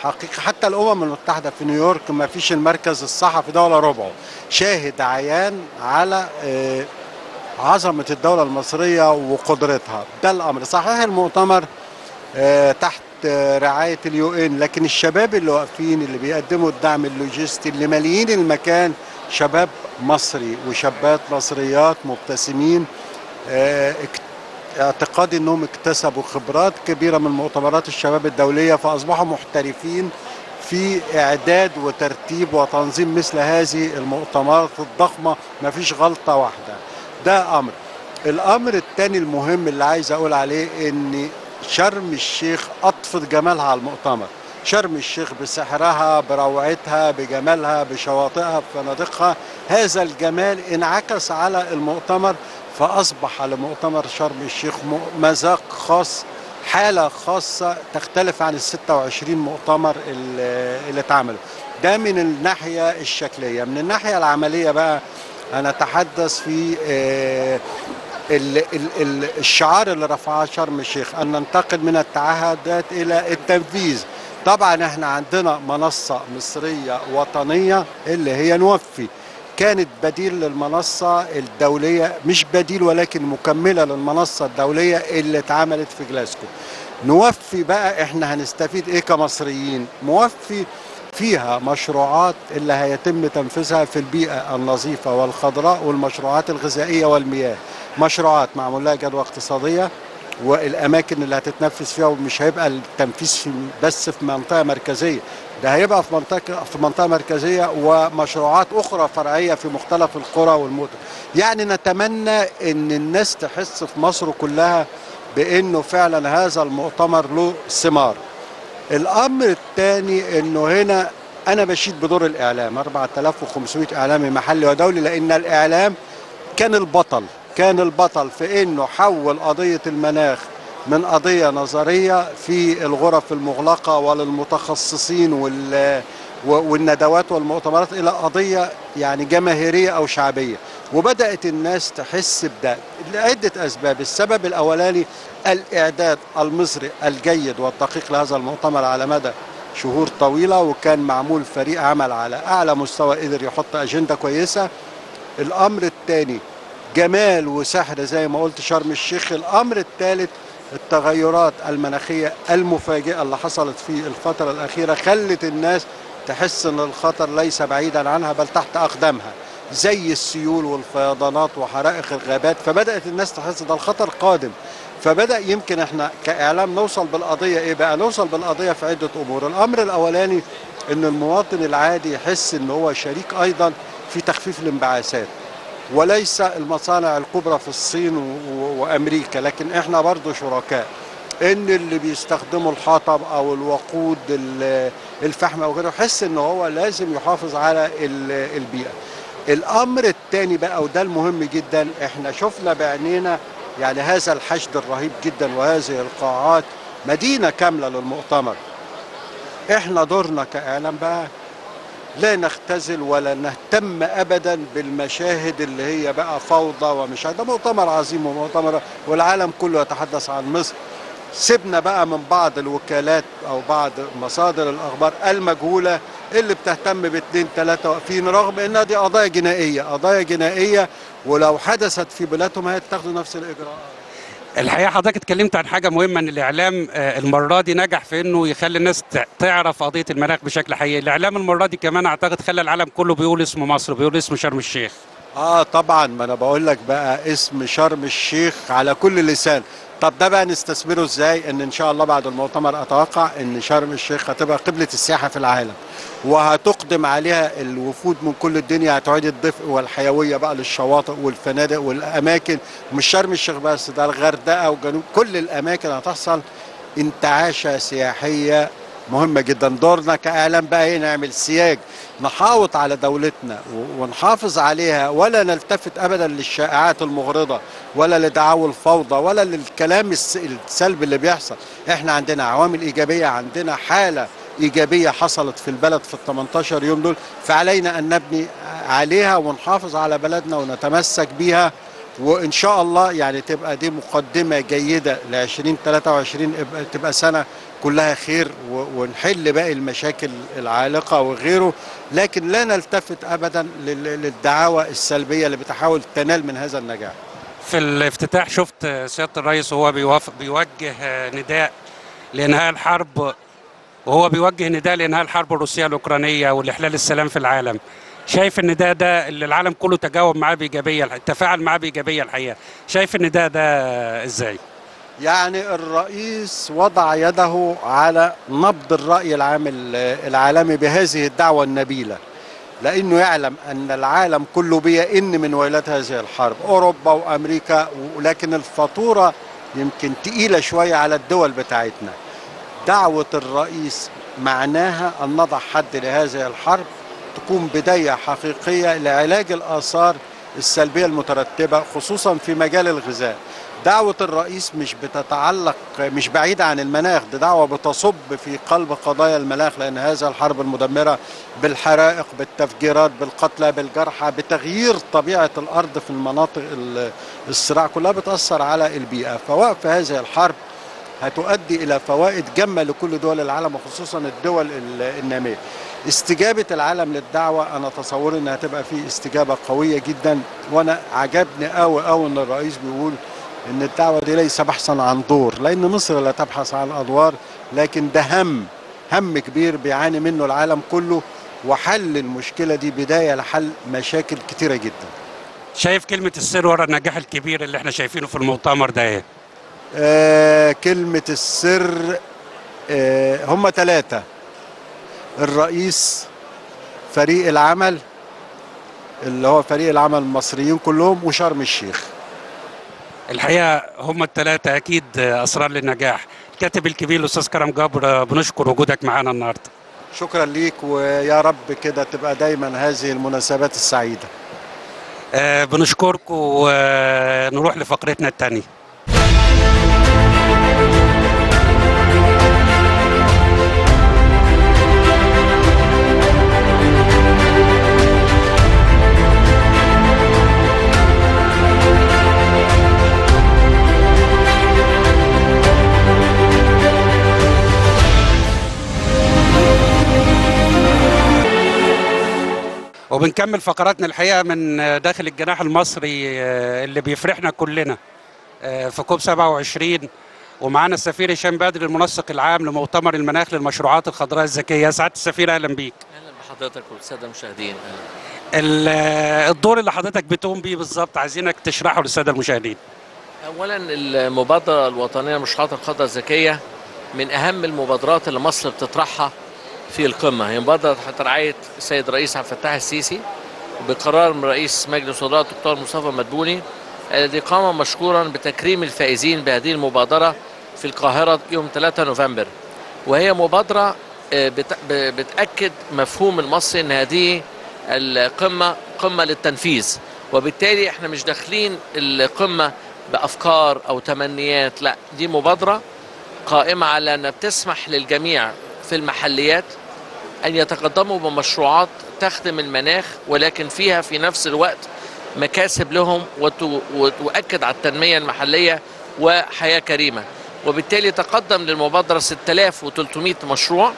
حقيقي. حتى الأمم المتحدة في نيويورك مفيش المركز الصحفي ده ولا ربعه، شاهد عيان على عظمة الدولة المصرية وقدرتها. ده الأمر. صحيح المؤتمر تحت رعاية اليو ان، لكن الشباب اللي واقفين اللي بيقدموا الدعم اللوجستي اللي ماليين المكان شباب مصري وشابات مصريات مبتسمين، اعتقادي انهم اكتسبوا خبرات كبيرة من مؤتمرات الشباب الدولية، فاصبحوا محترفين في اعداد وترتيب وتنظيم مثل هذه المؤتمرات الضخمة، مفيش غلطة واحدة. ده امر. الامر الثاني المهم اللي عايز اقول عليه ان شرم الشيخ أطفت جمالها على المؤتمر. شرم الشيخ بسحرها، بروعتها، بجمالها، بشواطئها، بفنادقها، هذا الجمال انعكس على المؤتمر، فأصبح لمؤتمر شرم الشيخ مذاق خاص، حالة خاصة تختلف عن ال ستة وعشرين مؤتمر اللي اتعملوا. ده من الناحية الشكلية. من الناحية العملية بقى هنتحدث في الشعار اللي رفعه شرم الشيخ أن ننتقل من التعهدات إلى التنفيذ. طبعا احنا عندنا منصة مصرية وطنية اللي هي نوفي، كانت بديل للمنصة الدولية، مش بديل ولكن مكملة للمنصة الدولية اللي اتعملت في جلاسكو. نوفي بقى احنا هنستفيد ايه كمصريين؟ موفي فيها مشروعات اللي هيتم تنفيذها في البيئة النظيفة والخضراء والمشروعات الغذائية والمياه، مشروعات معمول لها جدوى اقتصادية، والأماكن اللي هتتنفذ فيها، ومش هيبقى التنفيذ في بس في منطقة مركزية، ده هيبقى في منطقة في منطقة مركزية ومشروعات أخرى فرعية في مختلف القرى والمدن. يعني نتمنى إن الناس تحس في مصر كلها بإنه فعلا هذا المؤتمر له ثمار. الأمر الثاني إنه هنا أنا بشيد بدور الإعلام، أربعة آلاف وخمسمائة إعلامي محلي ودولي، لأن الإعلام كان البطل، كان البطل في إنه حول قضية المناخ من قضية نظرية في الغرف المغلقة وللمتخصصين والندوات والمؤتمرات إلى قضية يعني جماهيرية أو شعبية، وبدأت الناس تحس بده لعدة أسباب. السبب الأولاني الإعداد المصري الجيد والدقيق لهذا المؤتمر على مدى شهور طويلة، وكان معمول فريق عمل على أعلى مستوى قدر يحط أجندة كويسة. الأمر الثاني جمال وسحر زي ما قلت شرم الشيخ. الأمر الثالث التغيرات المناخية المفاجئة اللي حصلت في الفترة الأخيرة خلت الناس تحس أن الخطر ليس بعيدا عنها بل تحت أقدامها، زي السيول والفيضانات وحرائق الغابات، فبدأت الناس تحس ده الخطر قادم. فبدأ يمكن احنا كإعلام نوصل بالقضية ايه بقى؟ نوصل بالقضية في عدة أمور. الأمر الأولاني أن المواطن العادي يحس أنه هو شريك أيضا في تخفيف الانبعاثات، وليس المصانع الكبرى في الصين وأمريكا، لكن احنا برضو شركاء، ان اللي بيستخدموا الحطب او الوقود الفحم او غيره يحس ان هو لازم يحافظ على البيئة. الامر الثاني بقى وده المهم جدا، احنا شفنا بعينينا يعني هذا الحشد الرهيب جدا وهذه القاعات، مدينة كاملة للمؤتمر. احنا دورنا كإعلام بقى لا نختزل ولا نهتم ابدا بالمشاهد اللي هي بقى فوضى ومشاهد. ده مؤتمر عظيم ومؤتمر والعالم كله يتحدث عن مصر. سيبنا بقى من بعض الوكالات او بعض مصادر الاخبار المجهوله اللي بتهتم باثنين ثلاثه واقفين، رغم انها دي قضايا جنائيه، قضايا جنائيه ولو حدثت في بلادهم هيتخذوا نفس الاجراءات. الحقيقه حضرتك اتكلمت عن حاجه مهمه، ان الاعلام المره دي نجح في انه يخلي الناس تعرف قضيه المناخ بشكل حقيقي. الاعلام المره دي كمان اعتقد خلى العالم كله بيقول اسم مصر، بيقول اسم شرم الشيخ. اه طبعا، ما انا بقول لك بقى اسم شرم الشيخ على كل لسان. طب ده بقى نستثمره ازاي؟ ان ان شاء الله بعد المؤتمر اتوقع ان شرم الشيخ هتبقى قبلة السياحة في العالم، وهتقدم عليها الوفود من كل الدنيا، هتعيد الدفء والحيوية بقى للشواطئ والفنادق والاماكن. مش شرم الشيخ بس، ده الغردقة وجنوب، كل الاماكن هتحصل انتعاشة سياحية مهمة جدا. دورنا كإعلام بقى ايه؟ نعمل سياج، نحاوط على دولتنا ونحافظ عليها، ولا نلتفت أبدا للشائعات المغرضة ولا لدعاوى الفوضى ولا للكلام السلبي اللي بيحصل. احنا عندنا عوامل إيجابية، عندنا حالة إيجابية حصلت في البلد في الثمانية عشر يوم دول، فعلينا أن نبني عليها ونحافظ على بلدنا ونتمسك بيها. وإن شاء الله يعني تبقى دي مقدمة جيدة ل ألفين وثلاثة وعشرين، تبقى سنة كلها خير ونحل باقي المشاكل العالقة وغيره، لكن لا نلتفت أبدا للدعاوى السلبية اللي بتحاول تنال من هذا النجاح. في الافتتاح شفت سيادة الرئيس وهو بيوجه نداء لإنهاء الحرب، وهو بيوجه نداء لإنهاء الحرب الروسية الأوكرانية والإحلال السلام في العالم. شايف النداء ده اللي العالم كله تجاوب معاه بإيجابية، تفاعل معاه بإيجابية الحقيقة، شايف النداء ده إزاي؟ يعني الرئيس وضع يده على نبض الرأي العام العالمي بهذه الدعوة النبيلة، لأنه يعلم أن العالم كله بيئن من ويلات هذه الحرب، أوروبا وأمريكا، ولكن الفاتورة يمكن تقيلة شوية على الدول بتاعتنا. دعوة الرئيس معناها أن نضع حد لهذه الحرب، تكون بداية حقيقية لعلاج الآثار السلبية المترتبة خصوصا في مجال الغذاء. دعوة الرئيس مش بتتعلق مش بعيدة عن المناخ، دي دعوة بتصب في قلب قضايا المناخ، لأن هذه الحرب المدمرة بالحرائق بالتفجيرات بالقتلى بالجرحى بتغيير طبيعة الأرض في المناطق الصراع كلها بتأثر على البيئة. فوقف هذه الحرب هتؤدي إلى فوائد جمة لكل دول العالم وخصوصا الدول النامية. استجابة العالم للدعوة أنا تصوري أنها هتبقى فيه استجابة قوية جدا، وأنا عجبني قوي قوي أن الرئيس بيقول إن الدعوة دي ليس بحثا عن دور، لأن مصر لا تبحث عن أدوار، لكن ده هم هم كبير بيعاني منه العالم كله، وحل المشكلة دي بداية لحل مشاكل كتيرة جدا. شايف كلمة السر ورا النجاح الكبير اللي احنا شايفينه في المؤتمر ده إيه؟ آه كلمة السر آه هم ثلاثة: الرئيس، فريق العمل اللي هو فريق العمل المصريين كلهم، وشرم الشيخ. الحقيقه هم الثلاثه اكيد اسرار للنجاح. الكاتب الكبير الاستاذ كرم جبر، بنشكر وجودك معانا النهارده. شكرا ليك، ويا رب كده تبقى دايما هذه المناسبات السعيده. أه بنشكركم، ونروح لفقرتنا الثانيه. وبنكمل فقراتنا الحقيقه من داخل الجناح المصري اللي بيفرحنا كلنا في كوب سبعة وعشرين، ومعانا السفير هشام بدر المنسق العام لمؤتمر المناخ للمشروعات الخضراء الذكيه. سعاده السفير اهلا بيك. اهلا بحضرتك والساده المشاهدين. الدور اللي حضرتك بتقوم بيه بالظبط عايزينك تشرحه للساده المشاهدين. اولا المبادره الوطنيه للمشروعات الخضراء الذكيه من اهم المبادرات اللي مصر بتطرحها في القمة. هي مبادرة تحت رعاية السيد الرئيس عبد الفتاح السيسي بقرار من رئيس مجلس الوزراء الدكتور مصطفى مدبولي، الذي قام مشكورا بتكريم الفائزين بهذه المبادرة في القاهرة يوم ثلاثة نوفمبر. وهي مبادرة بتأكد مفهوم المصري ان هذه القمة قمة للتنفيذ، وبالتالي احنا مش داخلين القمة بأفكار او تمنيات، لا، دي مبادرة قائمة على انها بتسمح للجميع في المحليات أن يتقدموا بمشروعات تخدم المناخ، ولكن فيها في نفس الوقت مكاسب لهم وتؤكد على التنمية المحلية وحياة كريمة. وبالتالي تقدم للمبادرة ستة آلاف وثلاثمائة مشروع،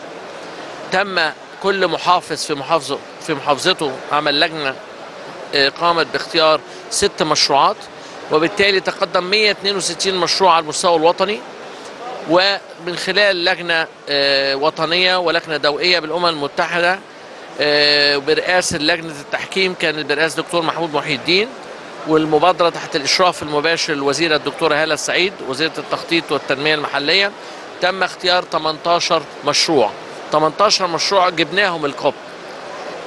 تم كل محافظ في محافظه في محافظته عمل لجنة قامت باختيار ست مشروعات، وبالتالي تقدم مئة واثنين وستين مشروع على المستوى الوطني، ومن خلال لجنة وطنية ولجنة ضوئية بالأمم المتحدة برئاسة لجنة التحكيم كان البرئاسة دكتور محمود محي الدين، والمبادرة تحت الإشراف المباشر للوزيرة الدكتورة هالة السعيد وزيرة التخطيط والتنمية المحلية، تم اختيار ثمانية عشر مشروع. ثمانية عشر مشروع جبناهم الكوب،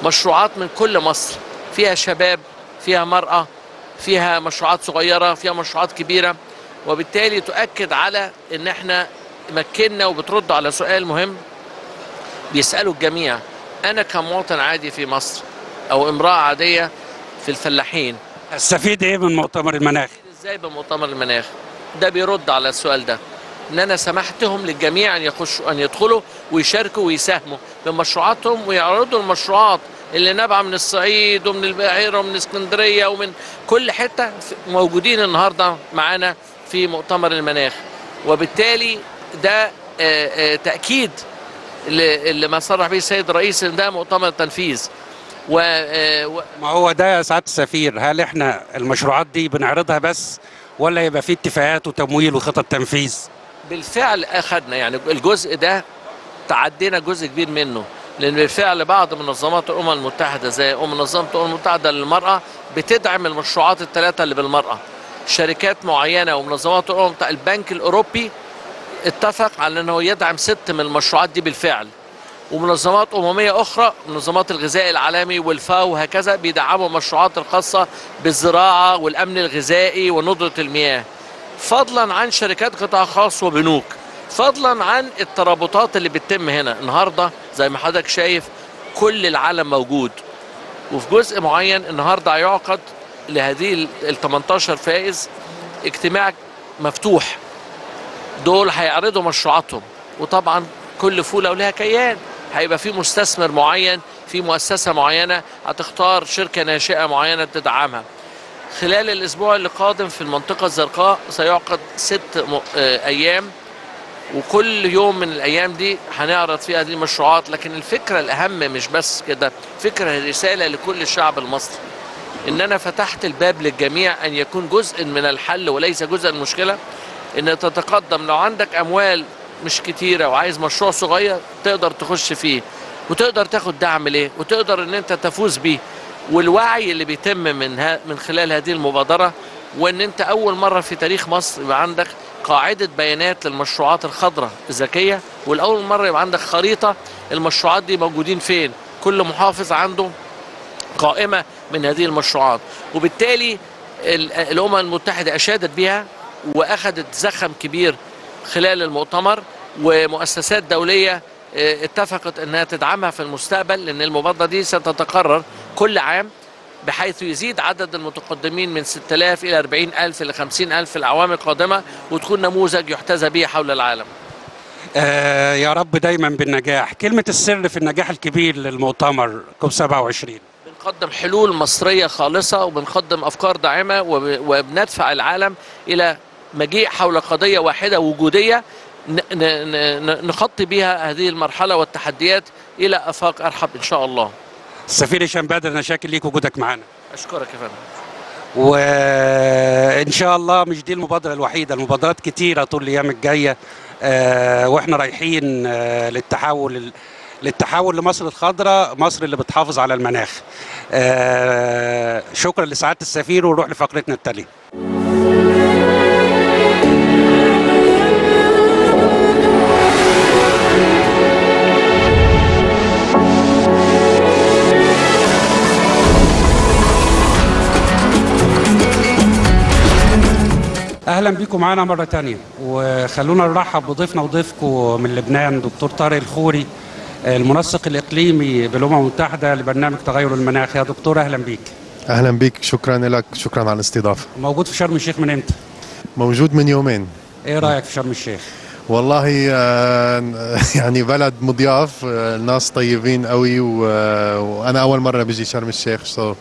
مشروعات من كل مصر، فيها شباب، فيها مرأة، فيها مشروعات صغيرة، فيها مشروعات كبيرة، وبالتالي تؤكد على ان احنا مكنا وبترد على سؤال مهم بيساله الجميع: انا كمواطن عادي في مصر او امراه عاديه في الفلاحين استفيد ايه من مؤتمر المناخ؟ ازاي بمؤتمر المناخ؟ ده بيرد على السؤال ده، ان انا سمحتهم للجميع ان يخشوا ان يدخلوا ويشاركوا ويساهموا بمشروعاتهم، ويعرضوا المشروعات اللي نابعه من الصعيد ومن البحيره ومن اسكندريه ومن كل حته، موجودين النهارده معانا في مؤتمر المناخ. وبالتالي ده تأكيد لما صرح به السيد الرئيس ان ده مؤتمر تنفيذ. و ما هو ده يا سعاده السفير، هل احنا المشروعات دي بنعرضها بس، ولا يبقى في اتفاقات وتمويل وخطط تنفيذ؟ بالفعل اخذنا يعني الجزء ده، تعدينا جزء كبير منه، لان بالفعل بعض منظمات الامم المتحده زي منظمه الامم المتحده للمراه بتدعم المشروعات الثلاثه اللي بالمراه. شركات معينه ومنظمات الامم، البنك الاوروبي اتفق على انه يدعم ست من المشروعات دي بالفعل، ومنظمات امميه اخرى، منظمات الغذاء العالمي والفاو وهكذا، بيدعموا المشروعات الخاصه بالزراعه والامن الغذائي وندره المياه، فضلا عن شركات قطاع خاص وبنوك. فضلا عن الترابطات اللي بتتم هنا. النهارده زي ما حضرتك شايف كل العالم موجود، وفي جزء معين النهارده هيعقد لهذه ال تمنتاشر فائز اجتماع مفتوح، دول هيعرضوا مشروعاتهم، وطبعا كل فوله ولها كيان، هيبقى في مستثمر معين، في مؤسسه معينه هتختار شركه ناشئه معينه تدعمها. خلال الاسبوع اللي قادم في المنطقه الزرقاء سيعقد ست ايام، وكل يوم من الايام دي هنعرض فيها هذه المشروعات. لكن الفكره الاهم مش بس كده، فكره الرساله لكل الشعب المصري ان انا فتحت الباب للجميع ان يكون جزء من الحل وليس جزء من المشكله، ان تتقدم. لو عندك اموال مش كتيره وعايز مشروع صغير تقدر تخش فيه، وتقدر تاخد دعم ليه، وتقدر ان انت تفوز بيه. والوعي اللي بيتم من من خلال هذه المبادره، وان انت اول مره في تاريخ مصر يبقى عندك قاعده بيانات للمشروعات الخضراء الذكيه، والاول مره يبقى عندك خريطه المشروعات دي موجودين فين، كل محافظ عنده قائمه من هذه المشروعات. وبالتالي الامم المتحده اشادت بها واخذت زخم كبير خلال المؤتمر، ومؤسسات دوليه اتفقت انها تدعمها في المستقبل، لان المبادره دي ستتكرر كل عام، بحيث يزيد عدد المتقدمين من ستة آلاف الى أربعين ألف الى خمسين ألف في الاعوام القادمه، وتكون نموذج يحتذى به حول العالم. آه يا رب دايما بالنجاح. كلمه السر في النجاح الكبير للمؤتمر كوب سبعة وعشرين، بنقدم حلول مصريه خالصه، وبنقدم افكار داعمه، وبندفع العالم الى مجيء حول قضيه واحده وجوديه نخطي بها هذه المرحله والتحديات الى افاق ارحب ان شاء الله. السفير هشام بدر، انا شاكر ليك وجودك معانا. اشكرك يا فندم. وان شاء الله مش دي المبادره الوحيده، المبادرات كتيره طول الايام الجايه، آه واحنا رايحين آه للتحول للتحول لمصر الخضراء، مصر اللي بتحافظ على المناخ. آه شكرا لسعاده السفير، ونروح لفقرتنا التاليه. اهلا بيكم معانا مره ثانيه، وخلونا نرحب بضيفنا وضيفكم من لبنان، دكتور طارق الخوري، المنسق الاقليمي بالامم المتحده لبرنامج تغير المناخ. يا دكتور اهلا بيك. اهلا بيك، شكرا لك، شكرا على الاستضافه. موجود في شرم الشيخ من امتى؟ موجود من يومين. ايه رايك في شرم الشيخ؟ والله يعني بلد مضياف، الناس طيبين قوي، وانا اول مره بيجي شرم الشيخ، سو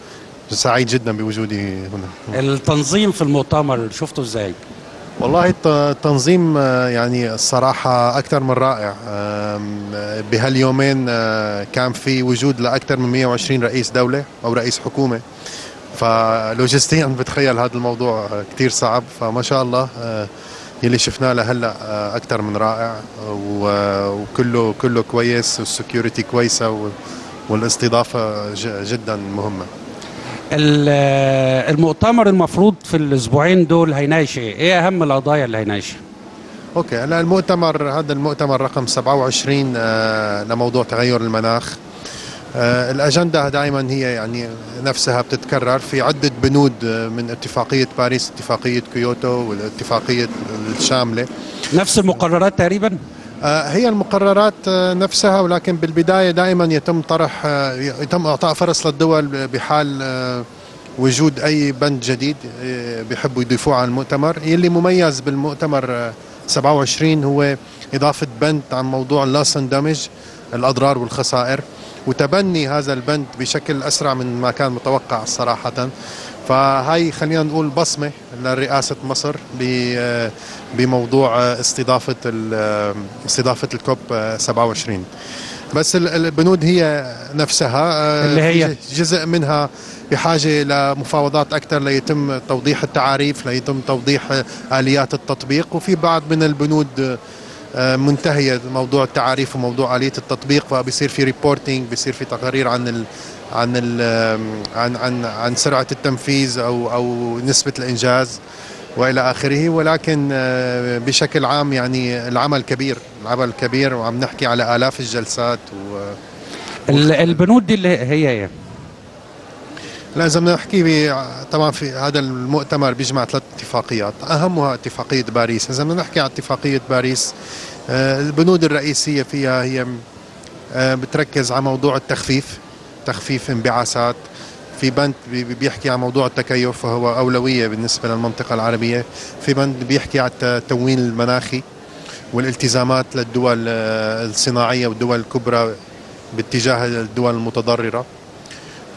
سعيد جدا بوجودي هنا. التنظيم في المؤتمر شفته ازاي؟ والله التنظيم يعني الصراحه اكثر من رائع. بهاليومين كان في وجود لاكثر من مئة وعشرين رئيس دوله او رئيس حكومه، فلوجستيا بتخيل هذا الموضوع كثير صعب، فما شاء الله يلي شفناه لهلا اكثر من رائع، وكله كله كويس، والسكيورتي كويسه، والاستضافه جدا مهمه. المؤتمر المفروض في الاسبوعين دول هيناقش ايه؟ ايه اهم القضايا اللي هيناقشها؟ اوكي، هلا المؤتمر هذا المؤتمر رقم سبعة وعشرين آه لموضوع تغير المناخ. آه الاجنده دائما هي يعني نفسها بتتكرر في عده بنود من اتفاقيه باريس، اتفاقيه كيوتو، والاتفاقيه الشامله. نفس المقررات تقريبا؟ هي المقررات نفسها، ولكن بالبداية دائما يتم طرح يتم إعطاء فرص للدول بحال وجود أي بند جديد بيحبوا يضيفوه على المؤتمر. اللي مميز بالمؤتمر سبعة وعشرين هو إضافة بند عن موضوع اللاصندمج، الأضرار والخسائر، وتبني هذا البند بشكل أسرع من ما كان متوقع صراحة. فهي خلينا نقول بصمة لرئاسة مصر بموضوع استضافة استضافة الكوب سبعة وعشرين. بس البنود هي نفسها، اللي هي جزء منها بحاجة لمفاوضات أكثر ليتم توضيح التعاريف، ليتم توضيح آليات التطبيق، وفي بعض من البنود منتهية موضوع التعاريف وموضوع آلية التطبيق، فبيصير في ريبورتينج، بيصير في تقارير عن ال عن عن عن عن سرعة التنفيذ أو أو نسبة الإنجاز وإلى آخره. ولكن بشكل عام يعني العمل كبير، العمل كبير، وعم نحكي على آلاف الجلسات و البنود دي اللي هي هي لازم نحكي. طبعا في هذا المؤتمر بيجمع ثلاث اتفاقيات، أهمها اتفاقية باريس. إذا بدنا نحكي عن اتفاقية باريس، البنود الرئيسية فيها هي بتركز على موضوع التخفيف، تخفيف انبعاثات. في بند بيحكي عن موضوع التكيف وهو أولوية بالنسبة للمنطقة العربية. في بند بيحكي عن التموين المناخي والالتزامات للدول الصناعية والدول الكبرى باتجاه الدول المتضررة.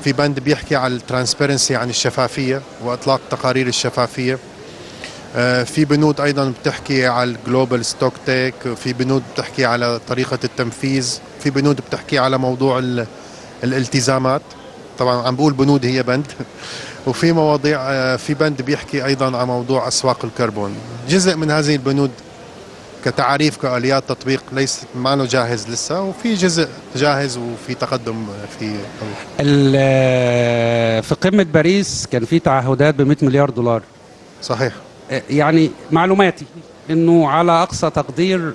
في بند بيحكي عن الترانسبيرنسي، عن الشفافية وإطلاق تقارير الشفافية. في بنود أيضا بتحكي على الجلوبال ستوك تيك، في بنود بتحكي على طريقة التنفيذ، في بنود بتحكي على موضوع الالتزامات. طبعا عم بقول بنود هي بند. وفي مواضيع، في بند بيحكي أيضا عن موضوع أسواق الكربون. جزء من هذه البنود كتعريف كآليات تطبيق ليس ما له جاهز لسه، وفي جزء جاهز وفي تقدم في في قمة باريس. كان في تعهدات ب مئة مليار دولار. صحيح. يعني معلوماتي انه على اقصى تقدير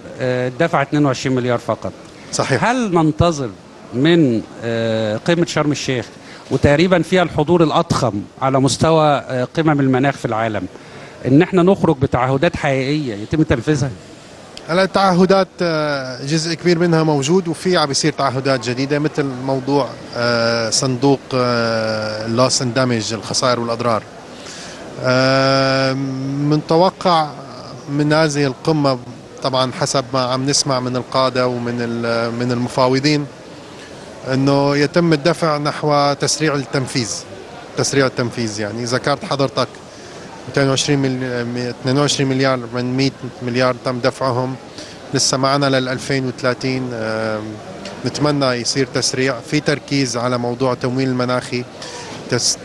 دفع اثنين وعشرين مليار فقط. صحيح. هل ننتظر من قمة شرم الشيخ وتقريبا فيها الحضور الأضخم على مستوى قمم المناخ في العالم ان احنا نخرج بتعهدات حقيقية يتم تنفيذها؟ هلا التعهدات جزء كبير منها موجود، وفي عم بيصير تعهدات جديدة مثل موضوع صندوق اللوس اند دامج، الخسائر والأضرار. من توقع من هذه القمة طبعا حسب ما عم نسمع من القادة ومن من المفاوضين انه يتم الدفع نحو تسريع التنفيذ. تسريع التنفيذ يعني ذكرت حضرتك اثنين وعشرين مليار من مئة مليار تم دفعهم، لسه معنا لل ألفين وثلاثين. نتمنى يصير تسريع، في تركيز على موضوع التمويل المناخي،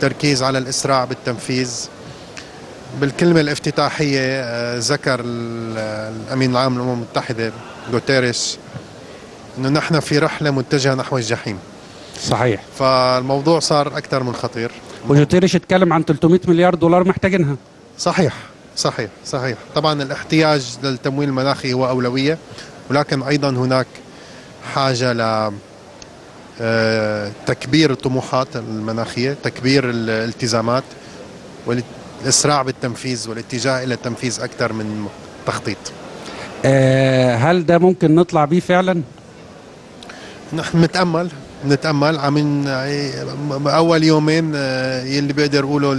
تركيز على الإسراع بالتنفيذ. بالكلمة الافتتاحية ذكر الأمين العام للأمم المتحدة غوتيريس أنه نحن في رحلة متجهة نحو الجحيم. صحيح. فالموضوع صار أكثر من خطير. وغوتيريس اتكلم عن ثلاثمئة مليار دولار محتاجينها. صحيح صحيح صحيح. طبعا الاحتياج للتمويل المناخي هو أولوية، ولكن أيضا هناك حاجة ل تكبير الطموحات المناخية، تكبير الالتزامات، والإسراع بالتنفيذ والاتجاه إلى التنفيذ أكثر من تخطيط. أه هل ده ممكن نطلع بيه فعلا؟ نحن نتأمل نتأمل عم أول يومين يلي بقدر أقوله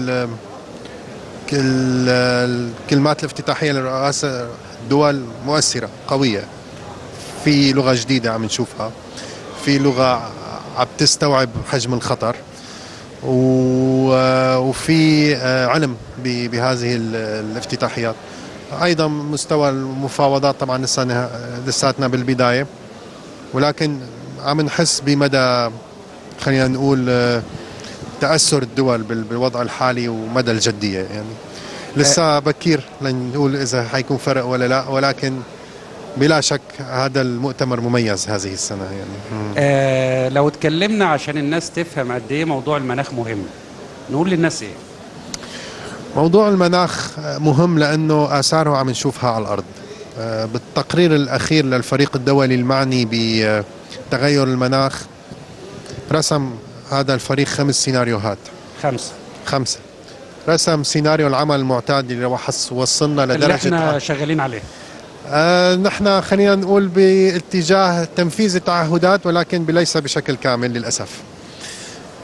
الكلمات الافتتاحية لرؤساء دول مؤثرة قوية. في لغة جديدة عم نشوفها، في لغة عم تستوعب حجم الخطر، وفي علم بهذه الافتتاحيات. أيضا مستوى المفاوضات طبعا لساتنا بالبداية، ولكن عم نحس بمدى، خلينا نقول، تأثر الدول بالوضع الحالي ومدى الجدية. يعني لسه بكير لنقول إذا حيكون فرق ولا لا، ولكن بلا شك هذا المؤتمر مميز هذه السنة. يعني آه لو اتكلمنا عشان الناس تفهم قد ايه موضوع المناخ مهم، نقول للناس ايه؟ موضوع المناخ مهم لأنه آثاره عم نشوفها على الأرض. آه بالتقرير الأخير للفريق الدولي المعني بتغير المناخ رسم هذا الفريق خمس سيناريوهات. خمسة خمسة رسم سيناريو العمل المعتاد اللي وصلنا لدرجة اللي احنا شغالين عليه. آه نحن خلينا نقول باتجاه تنفيذ التعهدات، ولكن ليس بشكل كامل للأسف.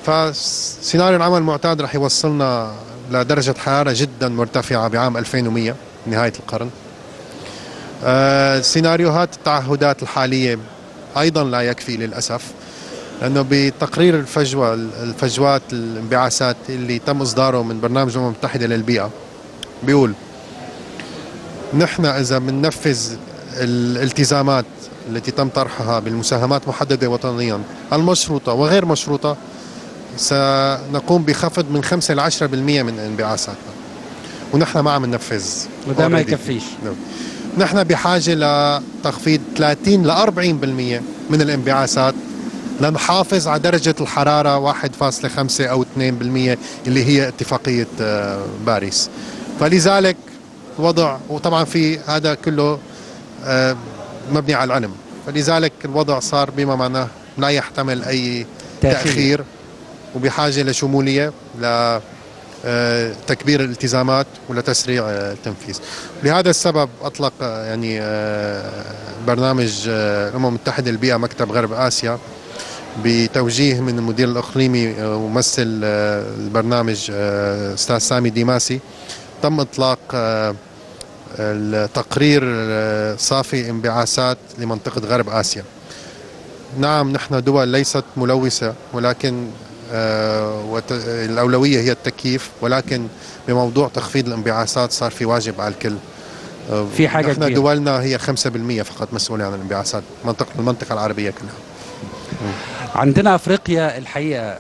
فسيناريو العمل المعتاد رح يوصلنا لدرجة حرارة جدا مرتفعة بعام ألفين ومئة نهاية القرن. آه سيناريوهات التعهدات الحالية أيضا لا يكفي للأسف، لأنه بتقرير الفجوة الفجوات الانبعاثات اللي تم إصداره من برنامج الأمم المتحدة للبيئة بيقول نحن إذا بننفذ الالتزامات التي تم طرحها بالمساهمات محددة وطنيا المشروطة وغير مشروطة سنقوم بخفض من خمسة إلى عشرة بالمئة من انبعاثاتنا، ونحن ما عم ننفذ. وده ما يكفيش. نحن بحاجة لتخفيض ثلاثين إلى أربعين بالمئة من الانبعاثات لنحافظ على درجة الحرارة واحد فاصلة خمسة أو اثنين بالمئة اللي هي اتفاقية باريس. فلذلك الوضع، وطبعا في هذا كله مبني على العلم، فلذلك الوضع صار بما معناه لا يحتمل أي تأخير، وبحاجة لشمولية، تكبير الالتزامات ولا تسريع التنفيذ. لهذا السبب أطلق يعني برنامج الأمم المتحدة للبيئة مكتب غرب آسيا بتوجيه من المدير الإقليمي وممثل البرنامج أستاذ سامي ديماسي، تم إطلاق التقرير صافي انبعاثات لمنطقة غرب آسيا. نعم نحن دول ليست ملوثة، ولكن الأولوية هي التكييف، ولكن بموضوع تخفيض الانبعاثات صار في واجب على الكل. في حاجة نحن كبيرة. دولنا هي خمسة بالمئة فقط مسؤولة عن الانبعاثات، منطقة المنطقة العربية كلها. عندنا أفريقيا الحقيقة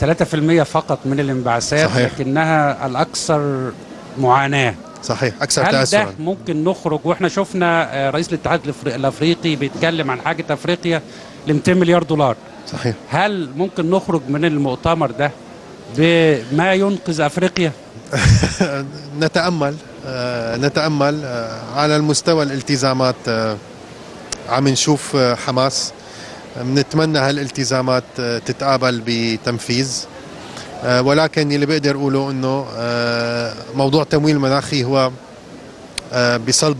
ثلاثة بالمئة فقط من الانبعاثات، صحيح. لكنها الأكثر معاناة، صحيح، أكثر تأثرا. هل ده ممكن نخرج؟ وإحنا شفنا رئيس الاتحاد الأفريقي بيتكلم عن حاجة أفريقيا ل مئتين مليار دولار، صحيح. هل ممكن نخرج من المؤتمر ده بما ينقذ أفريقيا؟ نتأمل نتأمل على المستوى الالتزامات. عم نشوف حماس، بنتمنى هالالتزامات تتقابل بتنفيذ، ولكن اللي بقدر اقوله انه موضوع التمويل المناخي هو بصلب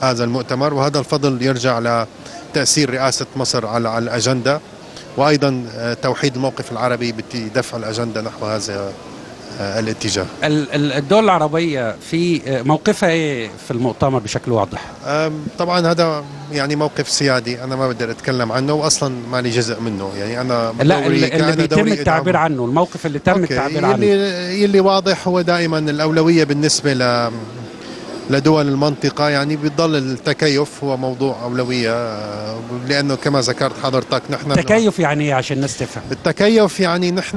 هذا المؤتمر، وهذا الفضل يرجع لتأثير رئاسة مصر على الأجندة، وايضا توحيد الموقف العربي بدفع الأجندة نحو هذا الاتجاه. الدول العربية في موقفها ايه في المؤتمر بشكل واضح؟ طبعا هذا يعني موقف سيادي، انا ما بقدر اتكلم عنه واصلا ما لي جزء منه، يعني انا لا اللي بيتم التعبير عنه، الموقف اللي تم التعبير عنه اللي اللي واضح هو دائما الأولوية بالنسبة ل لدول المنطقة، يعني بيضل التكيف هو موضوع أولوية، لأنه كما ذكرت حضرتك نحن التكيف يعني إيه عشان الناس تفهم؟ التكيف يعني نحن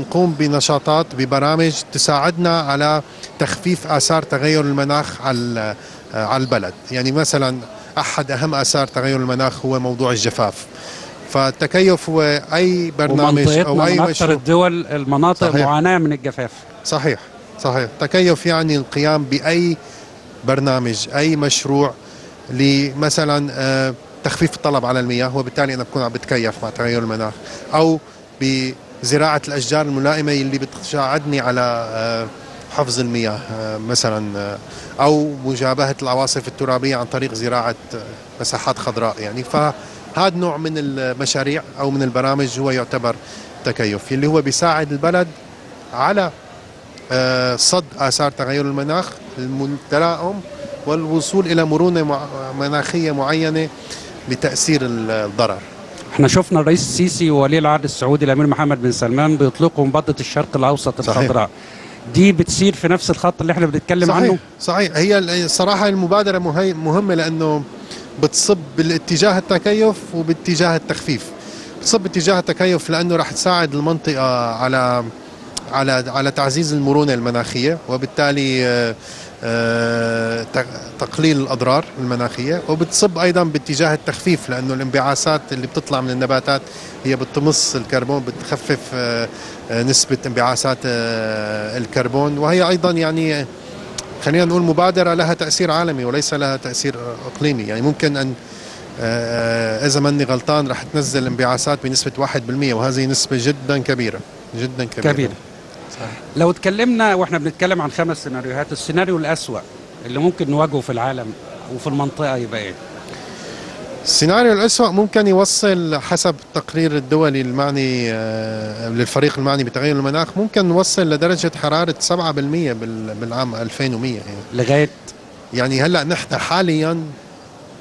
نقوم بنشاطات ببرامج تساعدنا على تخفيف آثار تغير المناخ على على البلد، يعني مثلا أحد أهم آثار تغير المناخ هو موضوع الجفاف، فالتكيف هو أي برنامج أو أي من أكثر الدول المناطق معاناة من الجفاف، صحيح صحيح. تكيف يعني القيام بأي برنامج أي مشروع لمثلا تخفيف الطلب على المياه، وبالتالي أنا بكون عم بتكيف مع تغير المناخ، أو بزراعة الأشجار الملائمة اللي بتساعدني على حفظ المياه مثلا، أو مجابهة العواصف الترابية عن طريق زراعة مساحات خضراء، يعني فهذا نوع من المشاريع أو من البرامج هو يعتبر تكيف، اللي هو بيساعد البلد على صد آثار تغير المناخ، التلائم، والوصول إلى مرونة مناخية معينة لتأثير الضرر. احنا شفنا الرئيس السيسي وولي العهد السعودي الأمير محمد بن سلمان بيطلقوا مبادرة الشرق الأوسط الخضراء، دي بتسير في نفس الخط اللي احنا بنتكلم عنه؟ صحيح، هي الصراحة المبادرة مهمة لأنه بتصب بالاتجاه التكيف وباتجاه التخفيف. بتصب باتجاه التكيف لأنه راح تساعد المنطقة على على على تعزيز المرونة المناخية، وبالتالي تقليل الأضرار المناخية، وبتصب أيضا باتجاه التخفيف لأنه الانبعاثات اللي بتطلع من النباتات هي بتمص الكربون، بتخفف نسبة انبعاثات الكربون، وهي أيضا يعني خلينا نقول مبادرة لها تأثير عالمي وليس لها تأثير إقليمي، يعني ممكن أن إذا ماني غلطان راح تنزل انبعاثات بنسبة واحد بالمئة، وهذه نسبة جدا كبيرة جدا كبيرة, كبيرة. صحيح. لو اتكلمنا واحنا بنتكلم عن خمس سيناريوهات، السيناريو الأسوأ اللي ممكن نواجهه في العالم وفي المنطقة يبقى ايه؟ السيناريو الأسوأ ممكن يوصل حسب التقرير الدولي المعني للفريق المعني بتغير المناخ، ممكن نوصل لدرجة حرارة سبعة بالمئة بالعام ألفين ومئة، يعني لغاية يعني هلا نحن حاليا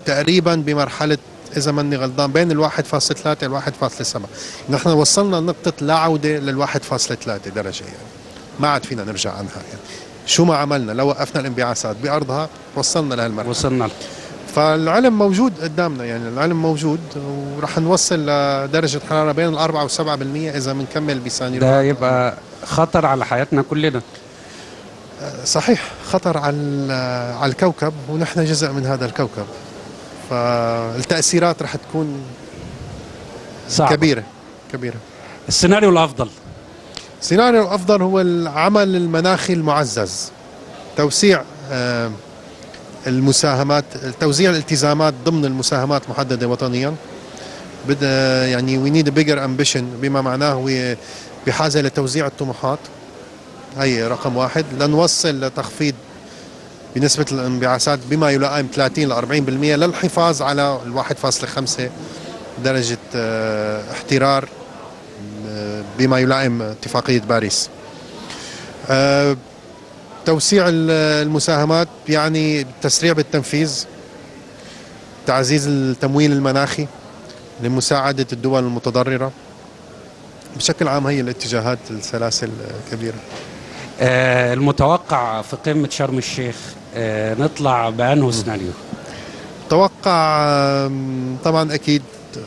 تقريبا بمرحلة إذا ماني غلطان بين ال واحد فاصلة ثلاثة ل واحد فاصلة سبعة، نحن وصلنا لنقطة لا عودة لل واحد فاصلة ثلاثة درجة، يعني ما عاد فينا نرجع عنها، يعني شو ما عملنا لو وقفنا الانبعاثات بأرضها وصلنا لهالمرحلة، وصلنا لها. فالعلم موجود قدامنا، يعني العلم موجود، ورح نوصل لدرجة حرارة بين ال أربعة وسبعة بالمئة إذا بنكمل بسانية، ده يبقى خطر على حياتنا كلنا، صحيح، خطر على على الكوكب، ونحن جزء من هذا الكوكب، فالتأثيرات رح تكون صعبة. كبيرة كبيرة. السيناريو الأفضل السيناريو الأفضل هو العمل المناخي المعزز، توسيع المساهمات، توزيع الالتزامات ضمن المساهمات المحددة وطنيا، يعني we need a bigger ambition، بما معناه بحاجة لتوزيع الطموحات، هي رقم واحد، لنوصل لتخفيض بنسبة الانبعاثات بما يلائم ثلاثين إلى أربعين بالمئة للحفاظ على واحد فاصلة خمسة درجة احترار بما يلائم اتفاقية باريس. توسيع المساهمات يعني التسريع بالتنفيذ، تعزيز التمويل المناخي لمساعدة الدول المتضررة. بشكل عام هي الاتجاهات السلاسل الكبيرة. آه المتوقع في قمة شرم الشيخ آه نطلع بأنه سيناريو؟ متوقع طبعا أكيد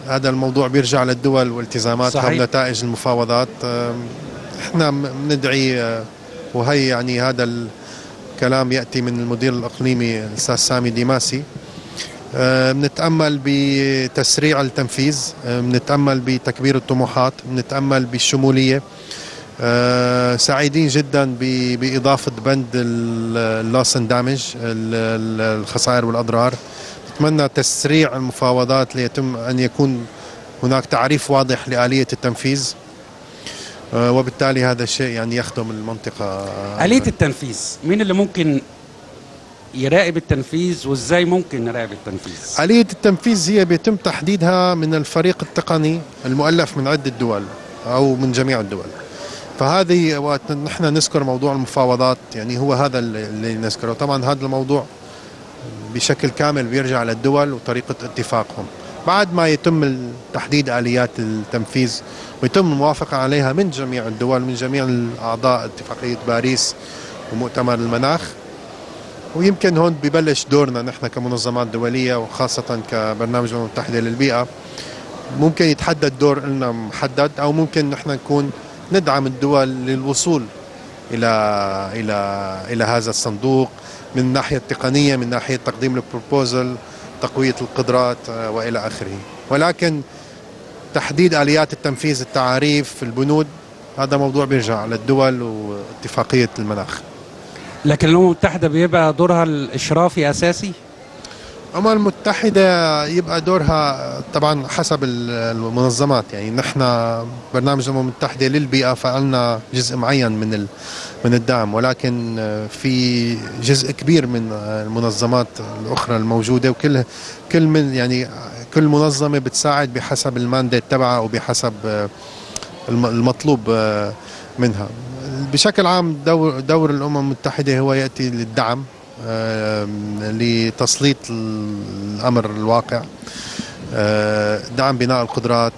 هذا الموضوع بيرجع للدول والتزامات حول نتائج المفاوضات. آه احنا ندعي آه وهي يعني هذا الكلام يأتي من المدير الإقليمي الأستاذ سامي ديماسي. بنتأمل بتسريع التنفيذ، بنتأمل بتكبير الطموحات، بنتأمل بالشمولية. سعيدين جدا بإضافة بند اللاس اند دامج، الخسائر والأضرار. نتمنى تسريع المفاوضات ليتم أن يكون هناك تعريف واضح لآلية التنفيذ، وبالتالي هذا الشيء يعني يخدم المنطقة. آلية التنفيذ، مين اللي ممكن يراقب التنفيذ وازاي ممكن نراقب التنفيذ؟ آلية التنفيذ هي بيتم تحديدها من الفريق التقني المؤلف من عدة دول أو من جميع الدول. فهذه وقت نحن نذكر موضوع المفاوضات يعني هو هذا اللي نذكره. طبعا هذا الموضوع بشكل كامل بيرجع للدول وطريقة اتفاقهم. بعد ما يتم تحديد آليات التنفيذ ويتم الموافقة عليها من جميع الدول، من جميع الأعضاء اتفاقية باريس ومؤتمر المناخ، ويمكن هون ببلش دورنا نحن كمنظمات دولية وخاصة كبرنامج الأمم المتحدة للبيئة. ممكن يتحدد دور لنا محدد، أو ممكن نحن نكون ندعم الدول للوصول إلى إلى إلى هذا الصندوق من ناحية تقنية، من ناحية تقديم البروبوزل، تقوية القدرات وإلى آخره. ولكن تحديد آليات التنفيذ، التعاريف، البنود، هذا موضوع بيرجع للدول واتفاقية المناخ. لكن الأمم المتحدة بيبقى دورها الإشرافي أساسي؟ الأمم المتحدة يبقى دورها طبعا حسب المنظمات. يعني نحن برنامج الأمم المتحدة للبيئة فعلنا جزء معين من من الدعم، ولكن في جزء كبير من المنظمات الأخرى الموجودة، وكل كل من يعني كل منظمة بتساعد بحسب المانديت تبعها وبحسب المطلوب منها. بشكل عام دور دور الأمم المتحدة هو يأتي للدعم، لتسليط الأمر الواقع، دعم بناء القدرات،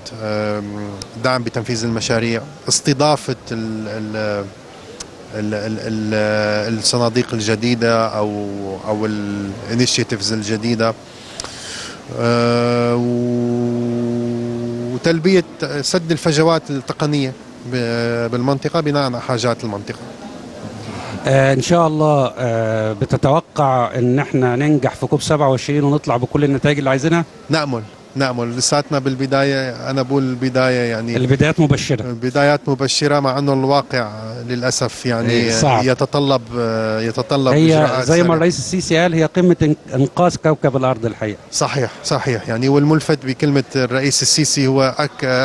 دعم بتنفيذ المشاريع، استضافة ال الصناديق الجديدة أو أو الانيشيتيفز الجديدة، وتلبية سد الفجوات التقنية بالمنطقة بناء على حاجات المنطقة. آه إن شاء الله. آه بتتوقع إن احنا ننجح في كوب سبعة وعشرين ونطلع بكل النتائج اللي عايزينها؟ نأمل نأمل لساتنا بالبداية. أنا بقول البداية يعني البدايات مبشرة، البدايات مبشرة، مع أنه الواقع للأسف يعني صعب. يتطلب يتطلب هي زي ما الرئيس السيسي قال هي قمة إنقاذ كوكب الأرض الحقيقة. صحيح صحيح. يعني والملفت بكلمة الرئيس السيسي هو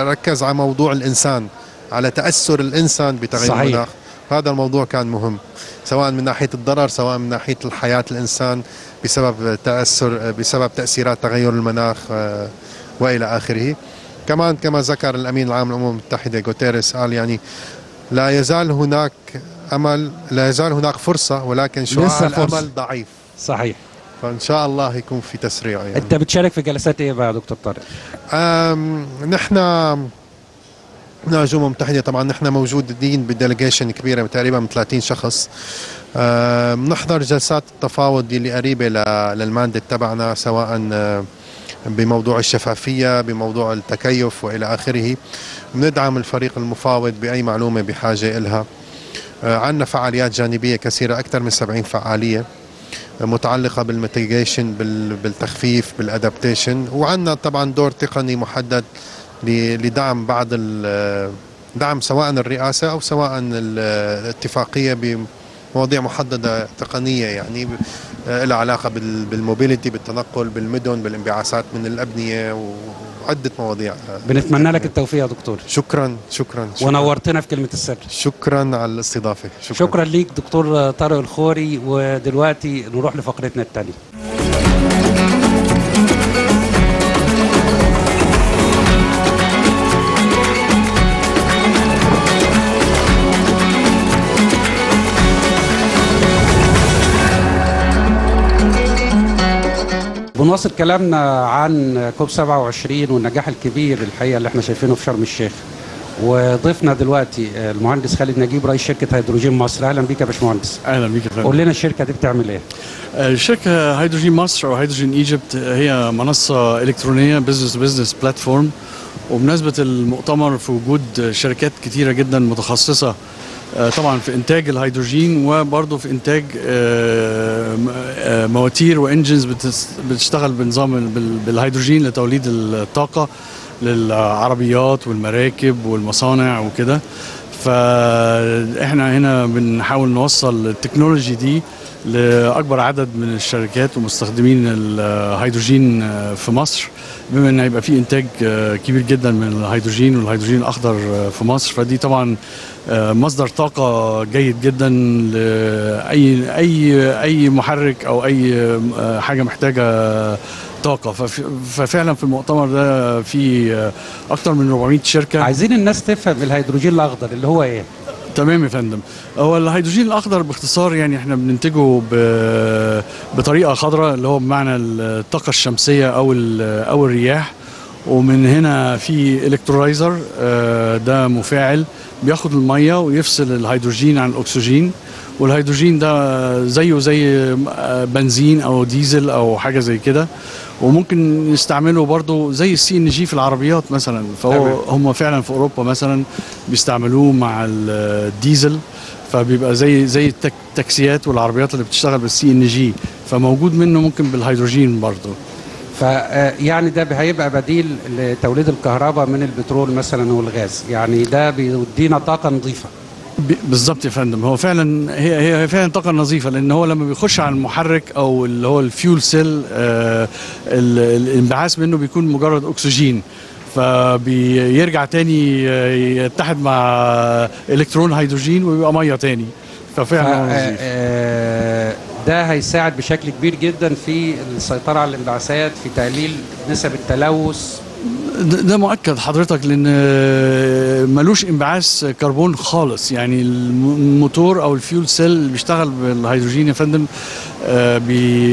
ركز على موضوع الإنسان، على تأثر الإنسان بتغير المناخ. هذا الموضوع كان مهم، سواء من ناحية الضرر، سواء من ناحية الحياة الإنسان بسبب تأثر بسبب تأثيرات تغير المناخ وإلى آخره. كمان كما ذكر الأمين العام للأمم المتحدة غوتيريس قال يعني لا يزال هناك أمل، لا يزال هناك فرصة، ولكن شعاع الأمل ضعيف. صحيح. فإن شاء الله يكون في تسريع. يعني أنت بتشارك في جلسات إيه بقى يا دكتور طارق؟ نحن نحن الأمم المتحدة طبعا نحن موجودين بديليجيشن كبيرة تقريبا من ثلاثين شخص. بنحضر جلسات التفاوض اللي قريبة للمانديت تبعنا، سواء بموضوع الشفافية، بموضوع التكيف وإلى آخره. بندعم الفريق المفاوض بأي معلومة بحاجة إلها. عندنا فعاليات جانبية كثيرة، أكثر من سبعين فعالية متعلقة بالميتيجيشن، بالتخفيف، بالأدابتيشن. وعندنا طبعا دور تقني محدد لدعم بعض دعم سواء الرئاسة أو سواء الاتفاقية بمواضيع محددة تقنية، يعني لها علاقة بالموبيليتي، بالتنقل، بالمدن، بالانبعاثات من الأبنية عدة مواضيع. بنتمنى لك التوفيق يا دكتور. شكرا شكرا, شكرا. ونورتنا في كلمة السر. شكرا على الاستضافة. شكرا, شكرا ليك دكتور طارق الخوري. ودلوقتي نروح لفقرتنا التالية. بنواصل كلامنا عن كوب سبعة وعشرين والنجاح الكبير الحقيقه اللي احنا شايفينه في شرم الشيخ. وضيفنا دلوقتي المهندس خالد نجيب رئيس شركه هيدروجين مصر. اهلا بيك يا باشمهندس. اهلا بيك يا فندم. قول لنا الشركه دي بتعمل ايه؟ الشركه هيدروجين مصر او هيدروجين ايجيبت هي منصه الكترونيه بزنس بزنس بلاتفورم. وبمناسبه المؤتمر في وجود شركات كثيره جدا متخصصه طبعا في انتاج الهيدروجين وبرضه في انتاج مواتير وانجنز بتشتغل بنظام بالهيدروجين لتوليد الطاقه للعربيات والمراكب والمصانع وكده. فاحنا هنا بنحاول نوصل التكنولوجي دي لاكبر عدد من الشركات ومستخدمين الهيدروجين في مصر، بما ان هيبقى في انتاج كبير جدا من الهيدروجين والهيدروجين الاخضر في مصر. فدي طبعا مصدر طاقه جيد جدا لاي اي اي محرك او اي حاجه محتاجه طاقه. ففعلا في المؤتمر ده في اكتر من أربعمائة شركه. عايزين الناس تفهم الهيدروجين الاخضر اللي هو ايه. تمام يا فندم. هو الهيدروجين الاخضر باختصار يعني احنا بننتجه بطريقه خضراء اللي هو بمعنى الطاقه الشمسيه او او الرياح. ومن هنا في الكترولايزر ده مفاعل بياخد الميه ويفصل الهيدروجين عن الاكسجين. والهيدروجين ده زيه زي بنزين او ديزل او حاجه زي كده. وممكن نستعمله برضه زي السي ان جي في العربيات مثلا. فهو هم فعلا في اوروبا مثلا بيستعملوه مع الديزل. فبيبقى زي زي التاكسيات والعربيات اللي بتشتغل بالسي ان جي. فموجود منه ممكن بالهيدروجين برضه. فيعني ده هيبقى بديل لتوليد الكهرباء من البترول مثلا والغاز. يعني ده بيدينا طاقه نظيفه. بالظبط يا فندم. هو فعلا هي هي فعلا طاقه نظيفه. لان هو لما بيخش على المحرك او اللي هو الفيول سيل آه الانبعاث منه بيكون مجرد اكسجين. فبيرجع تاني يتحد مع الكترون هيدروجين ويبقى ميه تاني. ففعلا نظيف. آه ده هيساعد بشكل كبير جدا في السيطره على الانبعاثات، في تقليل نسب التلوث. ده مؤكد حضرتك لان ملوش انبعاث كربون خالص. يعني الموتور او الفيول سيل اللي بيشتغل بالهيدروجين يا فندم بي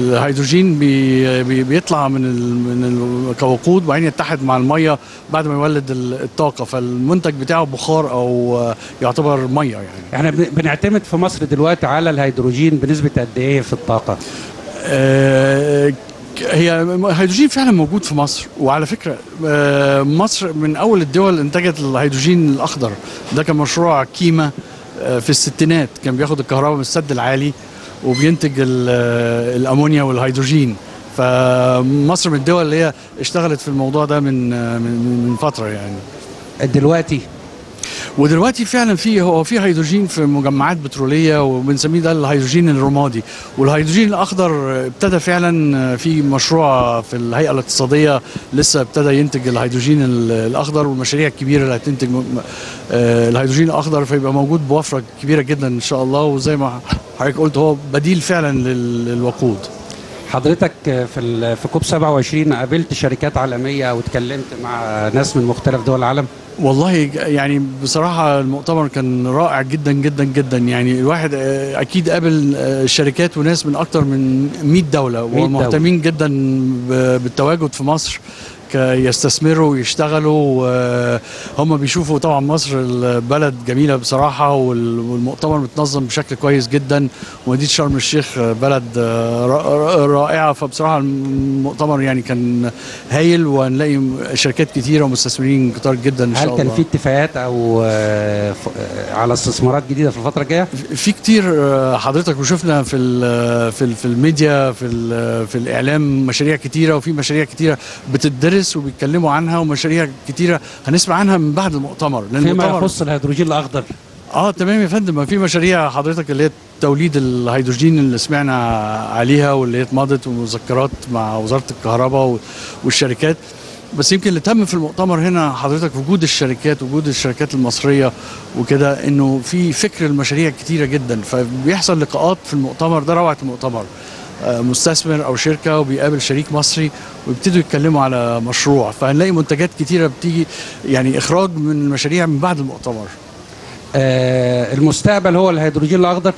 الهيدروجين بي بيطلع من من كوقود وبعدين يتحد مع الميه بعد ما يولد الطاقه. فالمنتج بتاعه بخار او يعتبر ميه. يعني احنا بنعتمد في مصر دلوقتي على الهيدروجين بنسبه قد ايه في الطاقه؟ أه هي الهيدروجين فعلا موجود في مصر. وعلى فكره مصر من اول الدول اللي انتجت الهيدروجين الاخضر. ده كان مشروع كيما في الستينات. كان بياخد الكهرباء من السد العالي وبينتج الامونيا والهيدروجين. فمصر من الدول اللي هي اشتغلت في الموضوع ده من من فتره يعني. دلوقتي ودلوقتي فعلا في هو في هيدروجين في مجمعات بتروليه وبنسميه ده الهيدروجين الرمادي. والهيدروجين الاخضر ابتدى فعلا في مشروع في الهيئه الاقتصاديه لسه ابتدى ينتج الهيدروجين الاخضر. والمشاريع الكبيره اللي هتنتج الهيدروجين الاخضر فيبقى موجود بوفره كبيره جدا ان شاء الله. وزي ما حضرتك قلت هو بديل فعلا للوقود. حضرتك في في كوب سبعة وعشرين قابلت شركات عالميه او اتكلمت مع ناس من مختلف دول العالم؟ والله يعني بصراحه المؤتمر كان رائع جدا جدا جدا. يعني الواحد اكيد قابل شركات وناس من اكتر من مئة دوله ومهتمين جدا بالتواجد في مصر يستثمروا ويشتغلوا. هم بيشوفوا طبعا مصر البلد جميله بصراحه. والمؤتمر متنظم بشكل كويس جدا. ومدينه شرم الشيخ بلد رائعه. فبصراحه المؤتمر يعني كان هايل. وهنلاقي شركات كتيره ومستثمرين كتار جدا ان شاء الله. هل كان في اتفاقات او على استثمارات جديده في الفتره الجايه؟ في كتير حضرتك. وشفنا في في في الميديا في في الاعلام مشاريع كتيره. وفي مشاريع كتيره بتدرس وبيتكلموا عنها. ومشاريع كتيره هنسمع عنها من بعد المؤتمر. لان المؤتمر فيما يخص الهيدروجين الاخضر اه تمام يا فندم. في مشاريع حضرتك اللي هي توليد الهيدروجين اللي سمعنا عليها واللي هي اتمضت ومذكرات مع وزاره الكهرباء والشركات، بس يمكن اللي تم في المؤتمر هنا حضرتك وجود الشركات وجود الشركات المصريه وكده، انه في فكر المشاريع كتيره جدا، فبيحصل لقاءات في المؤتمر ده. روعه المؤتمر مستثمر او شركه وبيقابل شريك مصري ويبتدوا يتكلموا على مشروع، فهنلاقي منتجات كتيره بتيجي يعني اخراج من المشاريع من بعد المؤتمر. آه المستقبل هو الهيدروجين الاخضر،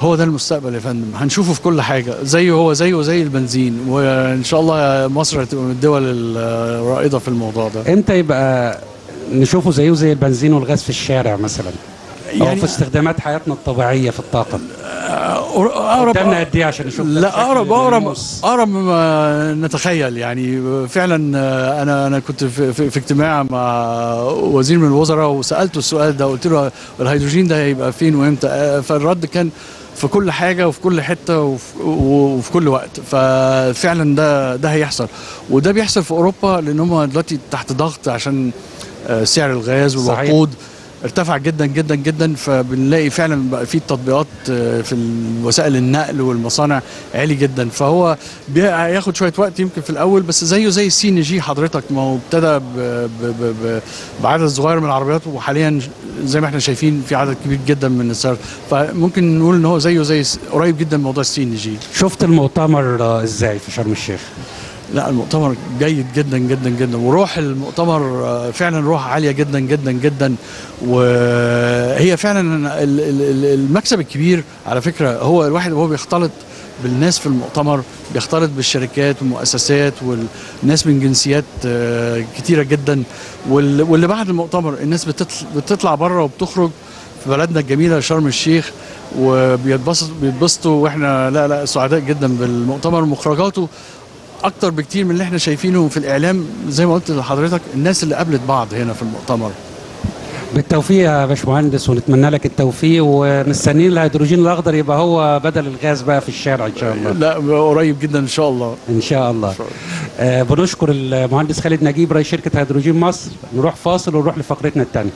هو ده المستقبل يا فندم، هنشوفه في كل حاجه زيه، هو زيه زي البنزين، وان شاء الله مصر هتبقى من الدول الرائده في الموضوع ده. امتى يبقى نشوفه زيه زي البنزين والغاز في الشارع مثلا، يعني او في استخدامات حياتنا الطبيعيه في الطاقه؟ اقرب قدامنا قد ايه عشان نشوف؟ لا اقرب اقرب اقرب ما نتخيل يعني. فعلا انا انا كنت في, في اجتماع مع وزير من الوزراء وسالته السؤال ده، قلت له الهيدروجين ده هيبقى فين وامتى؟ فالرد كان في كل حاجه وفي كل حته وفي كل وقت. ففعلا ده ده هيحصل، وده بيحصل في اوروبا لان هم دلوقتي تحت ضغط عشان سعر الغاز والوقود ارتفع جدا جدا جدا، فبنلاقي فعلا بقى في التطبيقات في وسائل النقل والمصانع عالي جدا، فهو هياخد شويه وقت يمكن في الاول، بس زيه زي السي ان جي حضرتك، ما هو ابتدى بعدد صغير من العربيات وحاليا زي ما احنا شايفين في عدد كبير جدا من السيارات، فممكن نقول ان هو زيه زي قريب جدا من موضوع السي ان جي. شفت المؤتمر ازاي في شرم الشيخ؟ لا المؤتمر جيد جدا جدا جدا، وروح المؤتمر فعلا روح عالية جدا جدا جدا، وهي فعلا المكسب الكبير على فكرة هو الواحد وهو بيختلط بالناس في المؤتمر، بيختلط بالشركات والمؤسسات والناس من جنسيات كتيرة جدا، واللي بعد المؤتمر الناس بتطلع بره وبتخرج في بلدنا الجميلة شرم الشيخ وبيتبسطوا بيتبسطوا، واحنا لا لا سعداء جدا بالمؤتمر ومخرجاته أكتر بكتير من اللي احنا شايفينه في الإعلام. زي ما قلت لحضرتك الناس اللي قابلت بعض هنا في المؤتمر. بالتوفيق يا باشمهندس، ونتمنى لك التوفيق، ومستنيين الهيدروجين الأخضر يبقى هو بدل الغاز بقى في الشارع إن شاء الله. لا قريب جدا إن شاء الله. إن شاء الله. إن شاء الله. آه بنشكر المهندس خالد نجيب رئيس شركة هيدروجين مصر. نروح فاصل ونروح لفقرتنا الثانية.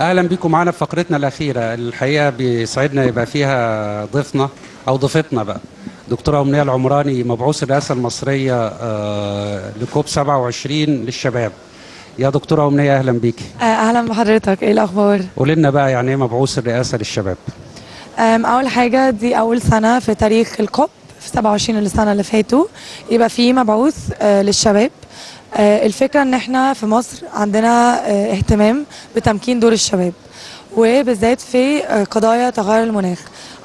اهلا بكم معانا في فقرتنا الاخيره. الحقيقه بيسعدنا يبقى فيها ضيفنا او ضيفتنا بقى دكتوره امنيه العمراني، مبعوث الرئاسه المصريه لكوب سبعة وعشرين للشباب. يا دكتوره امنيه اهلا بيكي. اهلا بحضرتك، ايه الاخبار؟ قولي لنا بقى يعني ايه مبعوث الرئاسه للشباب؟ اول حاجه دي اول سنه في تاريخ الكوب في سبعة وعشرين السنه اللي فاتوا يبقى في مبعوث للشباب. الفكرة ان احنا في مصر عندنا اهتمام بتمكين دور الشباب، وبالذات في قضايا تغير المناخ،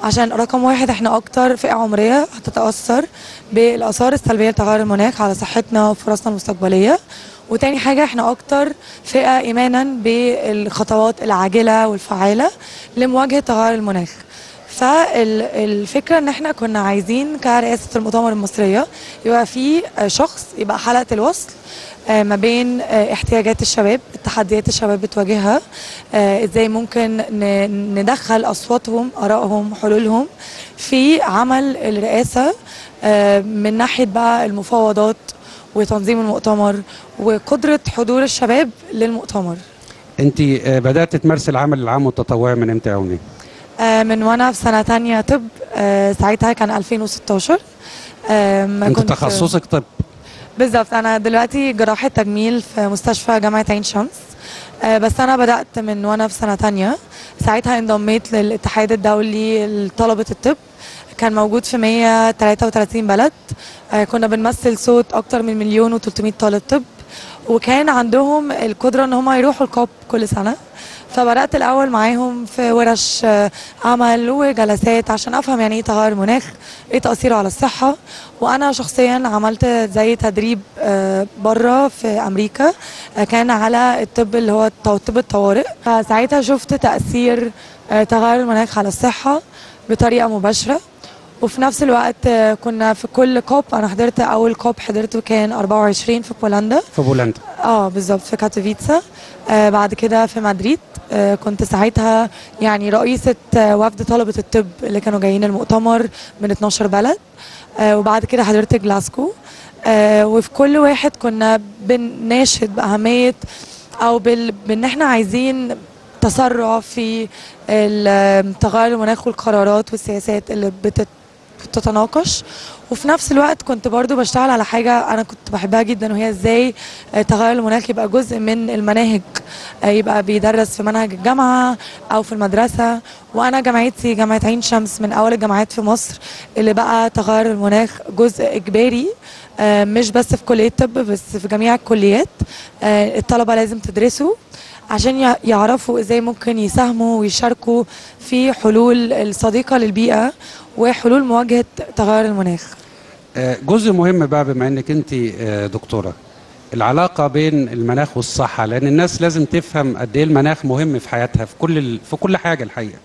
عشان رقم واحد احنا اكتر فئة عمرية هتتأثر بالآثار السلبية لتغير المناخ على صحتنا وفرصنا المستقبلية، وتاني حاجة احنا اكتر فئة ايمانا بالخطوات العاجلة والفعالة لمواجهة تغير المناخ. فالفكره ان احنا كنا عايزين كرئاسه المؤتمر المصريه يبقى في شخص يبقى حلقه الوصل ما بين احتياجات الشباب، التحديات الشباب بتواجهها، ازاي ممكن ندخل اصواتهم ارائهم حلولهم في عمل الرئاسه من ناحيه بقى المفاوضات وتنظيم المؤتمر وقدره حضور الشباب للمؤتمر. انت بدات تمارسي العمل العام والتطوعي من امتى يا أمنية؟ من وانا في سنه ثانيه طب، ساعتها كان ألفين وستاشر. انت تخصصك طب؟ بالظبط، انا دلوقتي جراحه تجميل في مستشفى جامعه عين شمس، بس انا بدات من وانا في سنه ثانيه. ساعتها انضميت للاتحاد الدولي لطلبه الطب، كان موجود في مية وتلاتة وتلاتين بلد، كنا بنمثل صوت اكتر من مليون وتلتمية طالب طب، وكان عندهم القدره ان هم يروحوا الكوب كل سنه، فبدات الاول معاهم في ورش عمل وجلسات عشان افهم يعني ايه تغير مناخ، ايه تاثيره على الصحه. وانا شخصيا عملت زي تدريب بره في امريكا كان على الطب اللي هو طب الطوارئ، فساعتها شفت تاثير تغير المناخ على الصحه بطريقه مباشره. وفي نفس الوقت كنا في كل كوب، انا حضرت اول كوب حضرته كان أربعة وعشرين في بولندا. في بولندا اه بالظبط، في كاتوفيتسا، بعد كده في مدريد، كنت ساعتها يعني رئيسة وفد طلبة الطب اللي كانوا جايين المؤتمر من اتناشر بلد، وبعد كده حضرتك جلاسكو، وفي كل واحد كنا بنناشد بأهمية أو بإن احنا عايزين تسرع في التغير المناخ والقرارات والسياسات اللي بتت بتتناقش. وفي نفس الوقت كنت برضو بشتغل على حاجة أنا كنت بحبها جدا، وهي إزاي تغير المناخ يبقى جزء من المناهج، يبقى بيدرس في منهج الجامعة أو في المدرسة. وأنا جامعتي جامعة عين شمس من أول الجامعات في مصر اللي بقى تغير المناخ جزء إجباري، مش بس في كلية الطب بس في جميع الكليات. الطلبة لازم تدرسوا عشان يعرفوا إزاي ممكن يساهموا ويشاركوا في حلول الصديقة للبيئة وحلول مواجهة تغير المناخ. جزء مهم بقى بما انك انت دكتورة، العلاقة بين المناخ والصحة، لأن الناس لازم تفهم قد ايه المناخ مهم في حياتها في كل ال... في كل حاجة الحقيقة.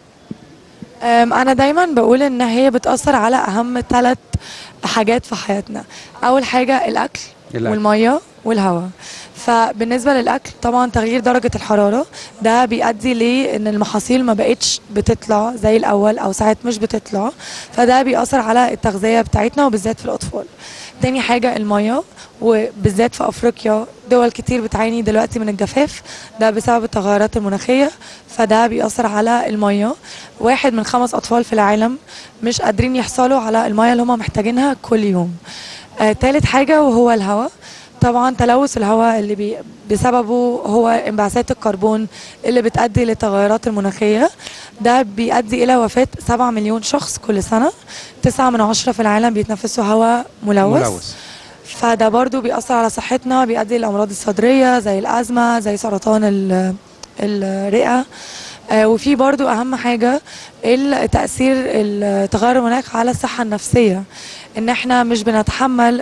أنا دايما بقول إن هي بتأثر على أهم ثلاث حاجات في حياتنا. أول حاجة الأكل، الأكل. والمية والهواء. فبالنسبة للأكل طبعا تغيير درجة الحرارة ده بيؤدي ليه ان المحاصيل ما بقتش بتطلع زي الأول أو ساعات مش بتطلع، فده بيأثر على التغذية بتاعتنا وبالذات في الأطفال. تاني حاجة المية، وبالذات في أفريقيا دول كتير بتعاني دلوقتي من الجفاف ده بسبب التغيرات المناخية، فده بيأثر على المية. واحد من خمس أطفال في العالم مش قادرين يحصلوا على المية اللي هم محتاجينها كل يوم. آه تالت حاجة وهو الهواء، طبعا تلوث الهواء اللي بي بسببه هو انبعاثات الكربون اللي بتؤدي للتغيرات المناخيه، ده بيؤدي الى وفاه سبعة مليون شخص كل سنه، تسعة من عشرة في العالم بيتنفسوا هواء ملوث. ملوث فده برضو بيأثر على صحتنا، بيؤدي للامراض الصدريه زي الازمه زي سرطان الرئه. وفي برضو اهم حاجه التأثير التغير المناخ على الصحه النفسيه، ان احنا مش بنتحمل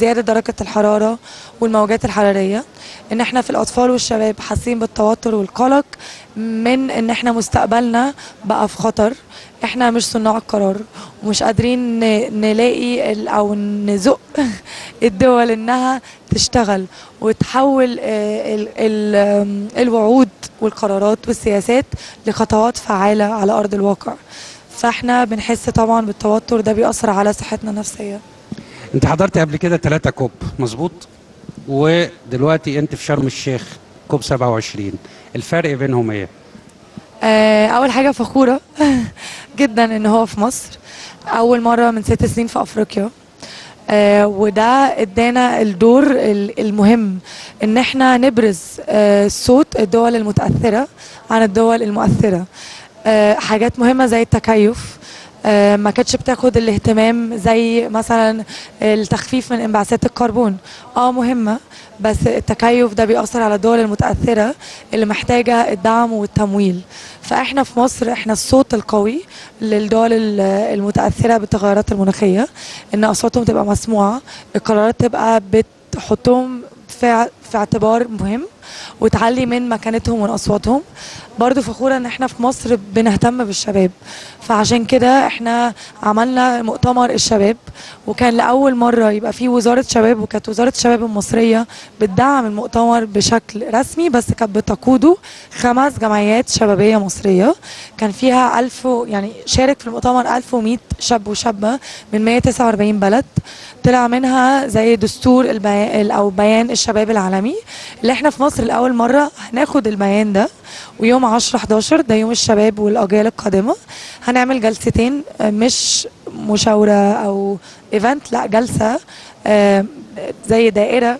زياده درجه الحراره والموجات الحراريه، ان احنا في الاطفال والشباب حاسين بالتوتر والقلق من ان احنا مستقبلنا بقى في خطر، احنا مش صناع القرار ومش قادرين نلاقي او نزق الدول انها تشتغل وتحول الوعود والقرارات والسياسات لخطوات فعاله على ارض الواقع. فاحنا بنحس طبعا بالتوتر، ده بيأثر على صحتنا النفسيه. انت حضرت قبل كده ثلاثة كوب مظبوط، ودلوقتي انت في شرم الشيخ كوب سبعة وعشرين، الفرق بينهم ايه؟ آه اول حاجه فخوره جدا ان هو في مصر، اول مره من ست سنين في افريقيا، آه وده ادانا الدور المهم ان احنا نبرز آه صوت الدول المتأثره عن الدول المؤثره. أه حاجات مهمة زي التكيف أه ما كانتش بتاخد الاهتمام، زي مثلا التخفيف من انبعاثات الكربون اه مهمة، بس التكيف ده بيأثر على الدول المتأثرة اللي محتاجة الدعم والتمويل. فاحنا في مصر احنا الصوت القوي للدول المتأثرة بالتغيرات المناخية، ان اصواتهم تبقى مسموعة، القرارات تبقى بتحطهم في اعتبار مهم وتعلي من مكانتهم واصواتهم. برضو فخوره ان احنا في مصر بنهتم بالشباب، فعشان كده احنا عملنا مؤتمر الشباب، وكان لاول مره يبقى فيه وزاره شباب، وكانت وزاره الشباب المصريه بتدعم المؤتمر بشكل رسمي، بس كانت بتقوده خمس جمعيات شبابيه مصريه كان فيها ألف يعني شارك في المؤتمر ألف ومية شاب وشابه من مية وتسعة وأربعين بلد، طلع منها زي دستور البيان او بيان الشباب العالمي اللي احنا في مصر لاول مره هناخد البيان ده. ويوم عشرة حداشر ده يوم الشباب والاجيال القادمه، هنعمل جلستين مش مشاوره او ايفنت، لا جلسه زي دائره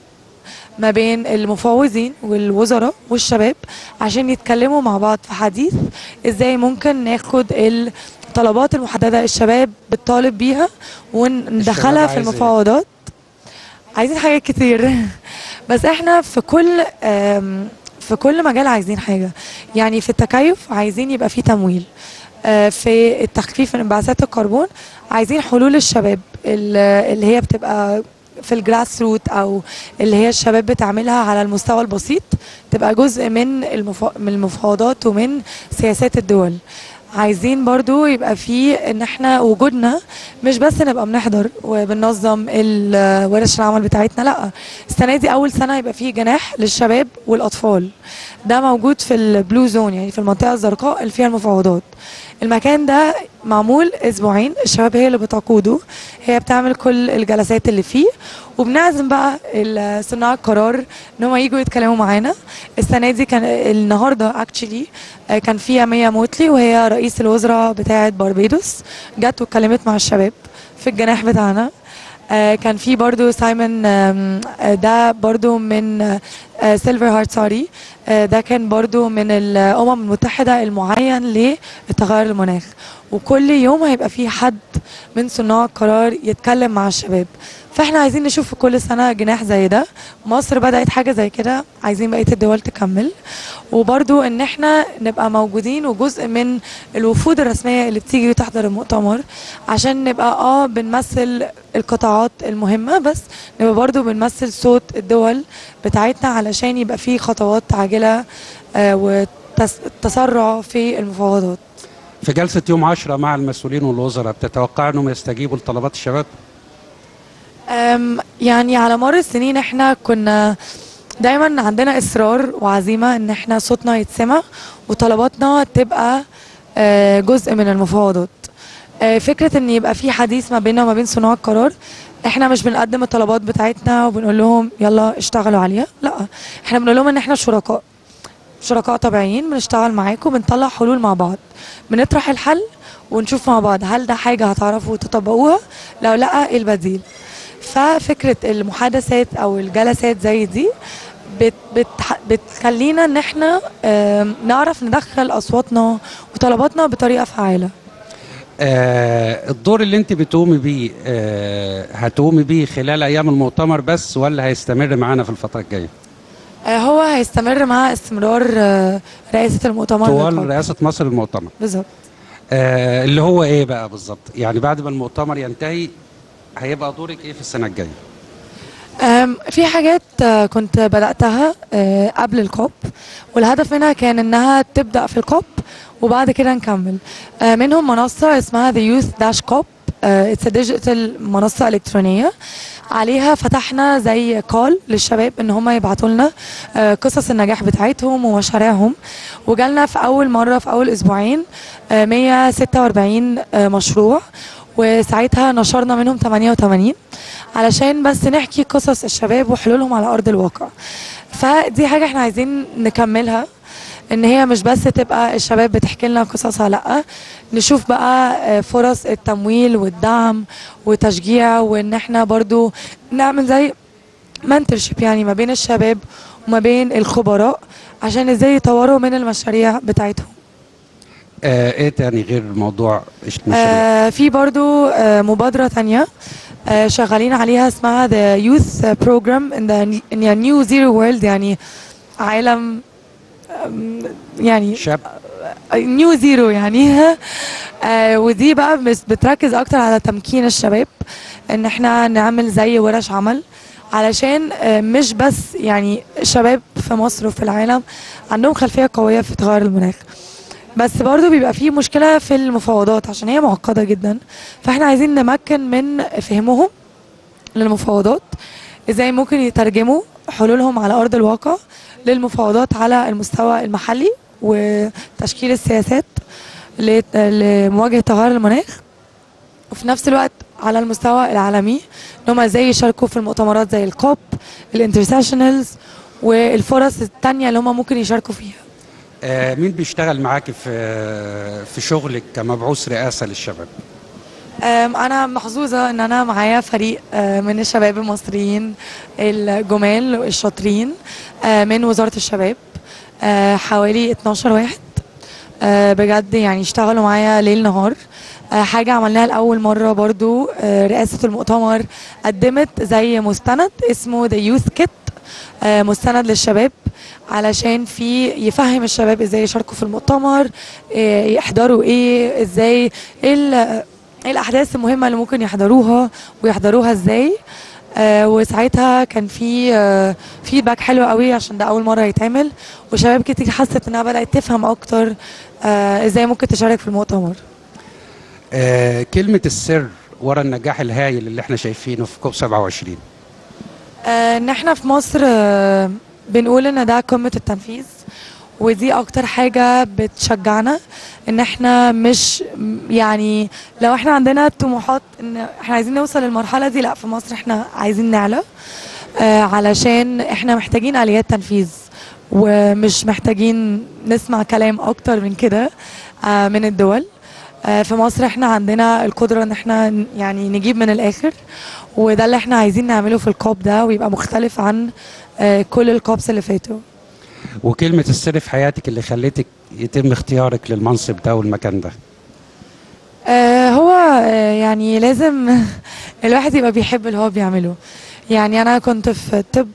ما بين المفوزين والوزراء والشباب عشان يتكلموا مع بعض في حديث ازاي ممكن ناخد الطلبات المحدده الشباب بتطالب بيها وندخلها في المفاوضات. عايزين حاجات كتير بس احنا في كل في كل مجال عايزين حاجه، يعني في التكيف عايزين يبقى فيه تمويل، في التخفيف من انبعاثات الكربون عايزين حلول الشباب اللي هي بتبقى في الجراس روت او اللي هي الشباب بتعملها على المستوى البسيط تبقى جزء من المفاوضات ومن سياسات الدول. عايزين برضو يبقى فيه ان احنا وجودنا مش بس نبقى بنحضر وبننظم ورش العمل بتاعتنا، لا السنه دي اول سنه يبقى فيه جناح للشباب والاطفال، ده موجود في البلو زون يعني في المنطقه الزرقاء اللي فيها المفاوضات. المكان ده معمول اسبوعين، الشباب هي اللي بتقوده، هي بتعمل كل الجلسات اللي فيه، وبنعزم بقى صناع القرار ان هم يجوا يتكلموا معانا. السنه دي كان النهارده اكشلي كان فيها ميا موتلي وهي رئيس الوزراء بتاعه باربيدوس، جت واتكلمت مع الشباب في الجناح بتاعنا. كان في برضو سايمون، ده برضو من سيلفر هارت ساري، ده كان برضو من الأمم المتحدة المعين للتغير المناخ، وكل يوم هيبقى فيه حد من صناع القرار يتكلم مع الشباب. فاحنا عايزين نشوف في كل سنة جناح زي ده. مصر بدأت حاجة زي كده، عايزين بقية الدول تكمل، وبرضو ان احنا نبقى موجودين وجزء من الوفود الرسمية اللي بتيجي وتحضر المؤتمر، عشان نبقى اه بنمثل القطاعات المهمة، بس نبقى برضو بنمثل صوت الدول بتاعتنا، علشان يبقى فيه خطوات عاجلة آه وتسرع في المفاوضات. في جلسة يوم عشرة مع المسؤولين والوزراء، بتتوقع انهم يستجيبوا لطلبات الشباب؟ يعني على مر السنين احنا كنا دايما عندنا اصرار وعزيمه ان احنا صوتنا يتسمع وطلباتنا تبقى جزء من المفاوضات. فكره ان يبقى في حديث ما بيننا وما بين صناع القرار، احنا مش بنقدم الطلبات بتاعتنا وبنقول لهم يلا اشتغلوا عليها، لا احنا بنقول لهم ان احنا شركاء، شركاء طبيعيين، بنشتغل معاكم، بنطلع حلول مع بعض، بنطرح الحل ونشوف مع بعض هل ده حاجه هتعرفوا تطبقوها، لو لا ايه البديل. ففكرة المحادثات أو الجلسات زي دي بت بت بتخلينا إن إحنا نعرف ندخل أصواتنا وطلباتنا بطريقة فعالة. آه الدور اللي أنت بتقومي بيه آه هتقومي بيه خلال أيام المؤتمر بس، ولا هيستمر معانا في الفترة الجاية؟ آه هو هيستمر مع استمرار آه رئاسة المؤتمر، طوال رئاسة مصر المؤتمر بالظبط. آه اللي هو إيه بقى بالظبط؟ يعني بعد ما المؤتمر ينتهي هيبقى دورك ايه في السنه الجايه؟ في حاجات كنت بداتها قبل الكوب، والهدف منها كان انها تبدا في الكوب وبعد كده نكمل. منهم منصه اسمها ذا يوث داش كوب، اتس ديجيتال، منصه الكترونيه عليها فتحنا زي كول للشباب ان هم يبعتوا لنا قصص النجاح بتاعتهم ومشاريعهم، وجالنا في اول مره في اول اسبوعين مية وستة وأربعين مشروع، وساعتها نشرنا منهم ثمانية وثمانين علشان بس نحكي قصص الشباب وحلولهم على أرض الواقع. فدي حاجة احنا عايزين نكملها، ان هي مش بس تبقى الشباب بتحكي لنا قصصها، لأ نشوف بقى فرص التمويل والدعم وتشجيع، وان احنا برضو نعمل زي منتورشيب يعني ما بين الشباب وما بين الخبراء، عشان ازاي يطوروا من المشاريع بتاعتهم. آه ايه تاني غير موضوع المشاريع؟ آه في برضو آه مبادرة تانية آه شغالين عليها اسمها ذا يوث بروجرام ان ذا نيو زيرو وورلد، يعني عالم يعني شاب نيو زيرو يعني آه ودي بقى بتركز اكتر على تمكين الشباب، ان احنا نعمل زي ورش عمل علشان مش بس يعني الشباب في مصر وفي العالم عندهم خلفية قوية في تغير المناخ، بس برضو بيبقى فيه مشكلة في المفاوضات عشان هي معقدة جدا، فاحنا عايزين نمكن من فهمهم للمفاوضات، ازاي ممكن يترجموا حلولهم على أرض الواقع للمفاوضات على المستوى المحلي وتشكيل السياسات لمواجهة تغير المناخ، وفي نفس الوقت على المستوى العالمي ان هم ازاي يشاركوا في المؤتمرات زي الكوب الانترناشونالز والفرص التانية اللي هم ممكن يشاركوا فيها. مين بيشتغل معاكي في في شغلك كمبعوث رئاسه للشباب؟ انا محظوظه ان انا معايا فريق من الشباب المصريين الجمال والشاطرين من وزاره الشباب، حوالي اتناشر واحد بجد يعني اشتغلوا معايا ليل نهار. حاجه عملناها لاول مره برضو رئاسه المؤتمر قدمت زي مستند اسمه ذا يوث كيت، مستند للشباب علشان في يفهم الشباب ازاي يشاركوا في المؤتمر، يحضروا ايه، ازاي ايه الاحداث المهمه اللي ممكن يحضروها ويحضروها ازاي. وساعتها كان في فيدباك حلو قوي عشان ده اول مره يتعمل، وشباب كتير حست انها بدات تفهم اكتر ازاي ممكن تشارك في المؤتمر. آه، كلمه السر ورا النجاح الهائل اللي احنا شايفينه في كوب سبعة وعشرين، آه، ان احنا في مصر آه، بنقول ان ده قمه التنفيذ، ودي اكتر حاجه بتشجعنا ان احنا مش يعني لو احنا عندنا طموحات ان احنا عايزين نوصل للمرحله دي، لا في مصر احنا عايزين نعلى آه علشان احنا محتاجين اليات تنفيذ ومش محتاجين نسمع كلام اكتر من كده آه من الدول. آه في مصر احنا عندنا القدره ان احنا يعني نجيب من الاخر، وده اللي احنا عايزين نعمله في الكوب ده، ويبقى مختلف عن آه كل الكوبس اللي فاتوا. وكلمة السر في حياتك اللي خلتك يتم اختيارك للمنصب ده والمكان ده؟ آه هو آه يعني لازم الواحد يبقى بيحب اللي هو بيعمله. يعني أنا كنت في الطب،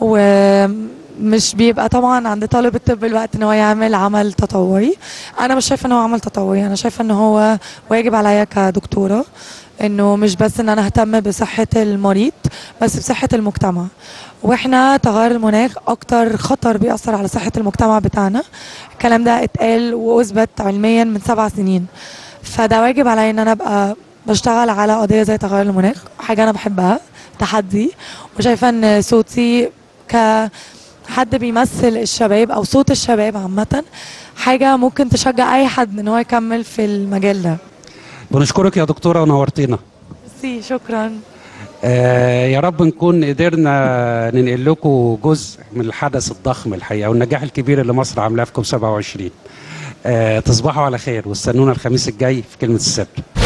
ومش بيبقى طبعا عند طالب الطب الوقت إن هو يعمل عمل تطوعي. أنا مش شايفة إن هو عمل تطوعي، أنا شايفة إن هو واجب عليا كدكتورة، إنه مش بس إن أنا أهتم بصحة المريض بس بصحة المجتمع. واحنا تغير المناخ اكتر خطر بيأثر على صحة المجتمع بتاعنا، الكلام ده اتقال واثبت علميا من سبع سنين. فده واجب عليا ان انا ابقى بشتغل على قضية زي تغير المناخ، حاجة انا بحبها، تحدي، وشايفة ان صوتي كحد بيمثل الشباب او صوت الشباب عامة حاجة ممكن تشجع اي حد ان هو يكمل في المجال ده. بنشكرك يا دكتورة ونورتينا. ميرسي، شكرا. آه يا رب نكون قدرنا ننقل لكم جزء من الحدث الضخم الحقيقه والنجاح الكبير اللي مصر عاملاه في كوب سبعة وعشرين. آه تصبحوا على خير واستنونا الخميس الجاي في كلمه السر.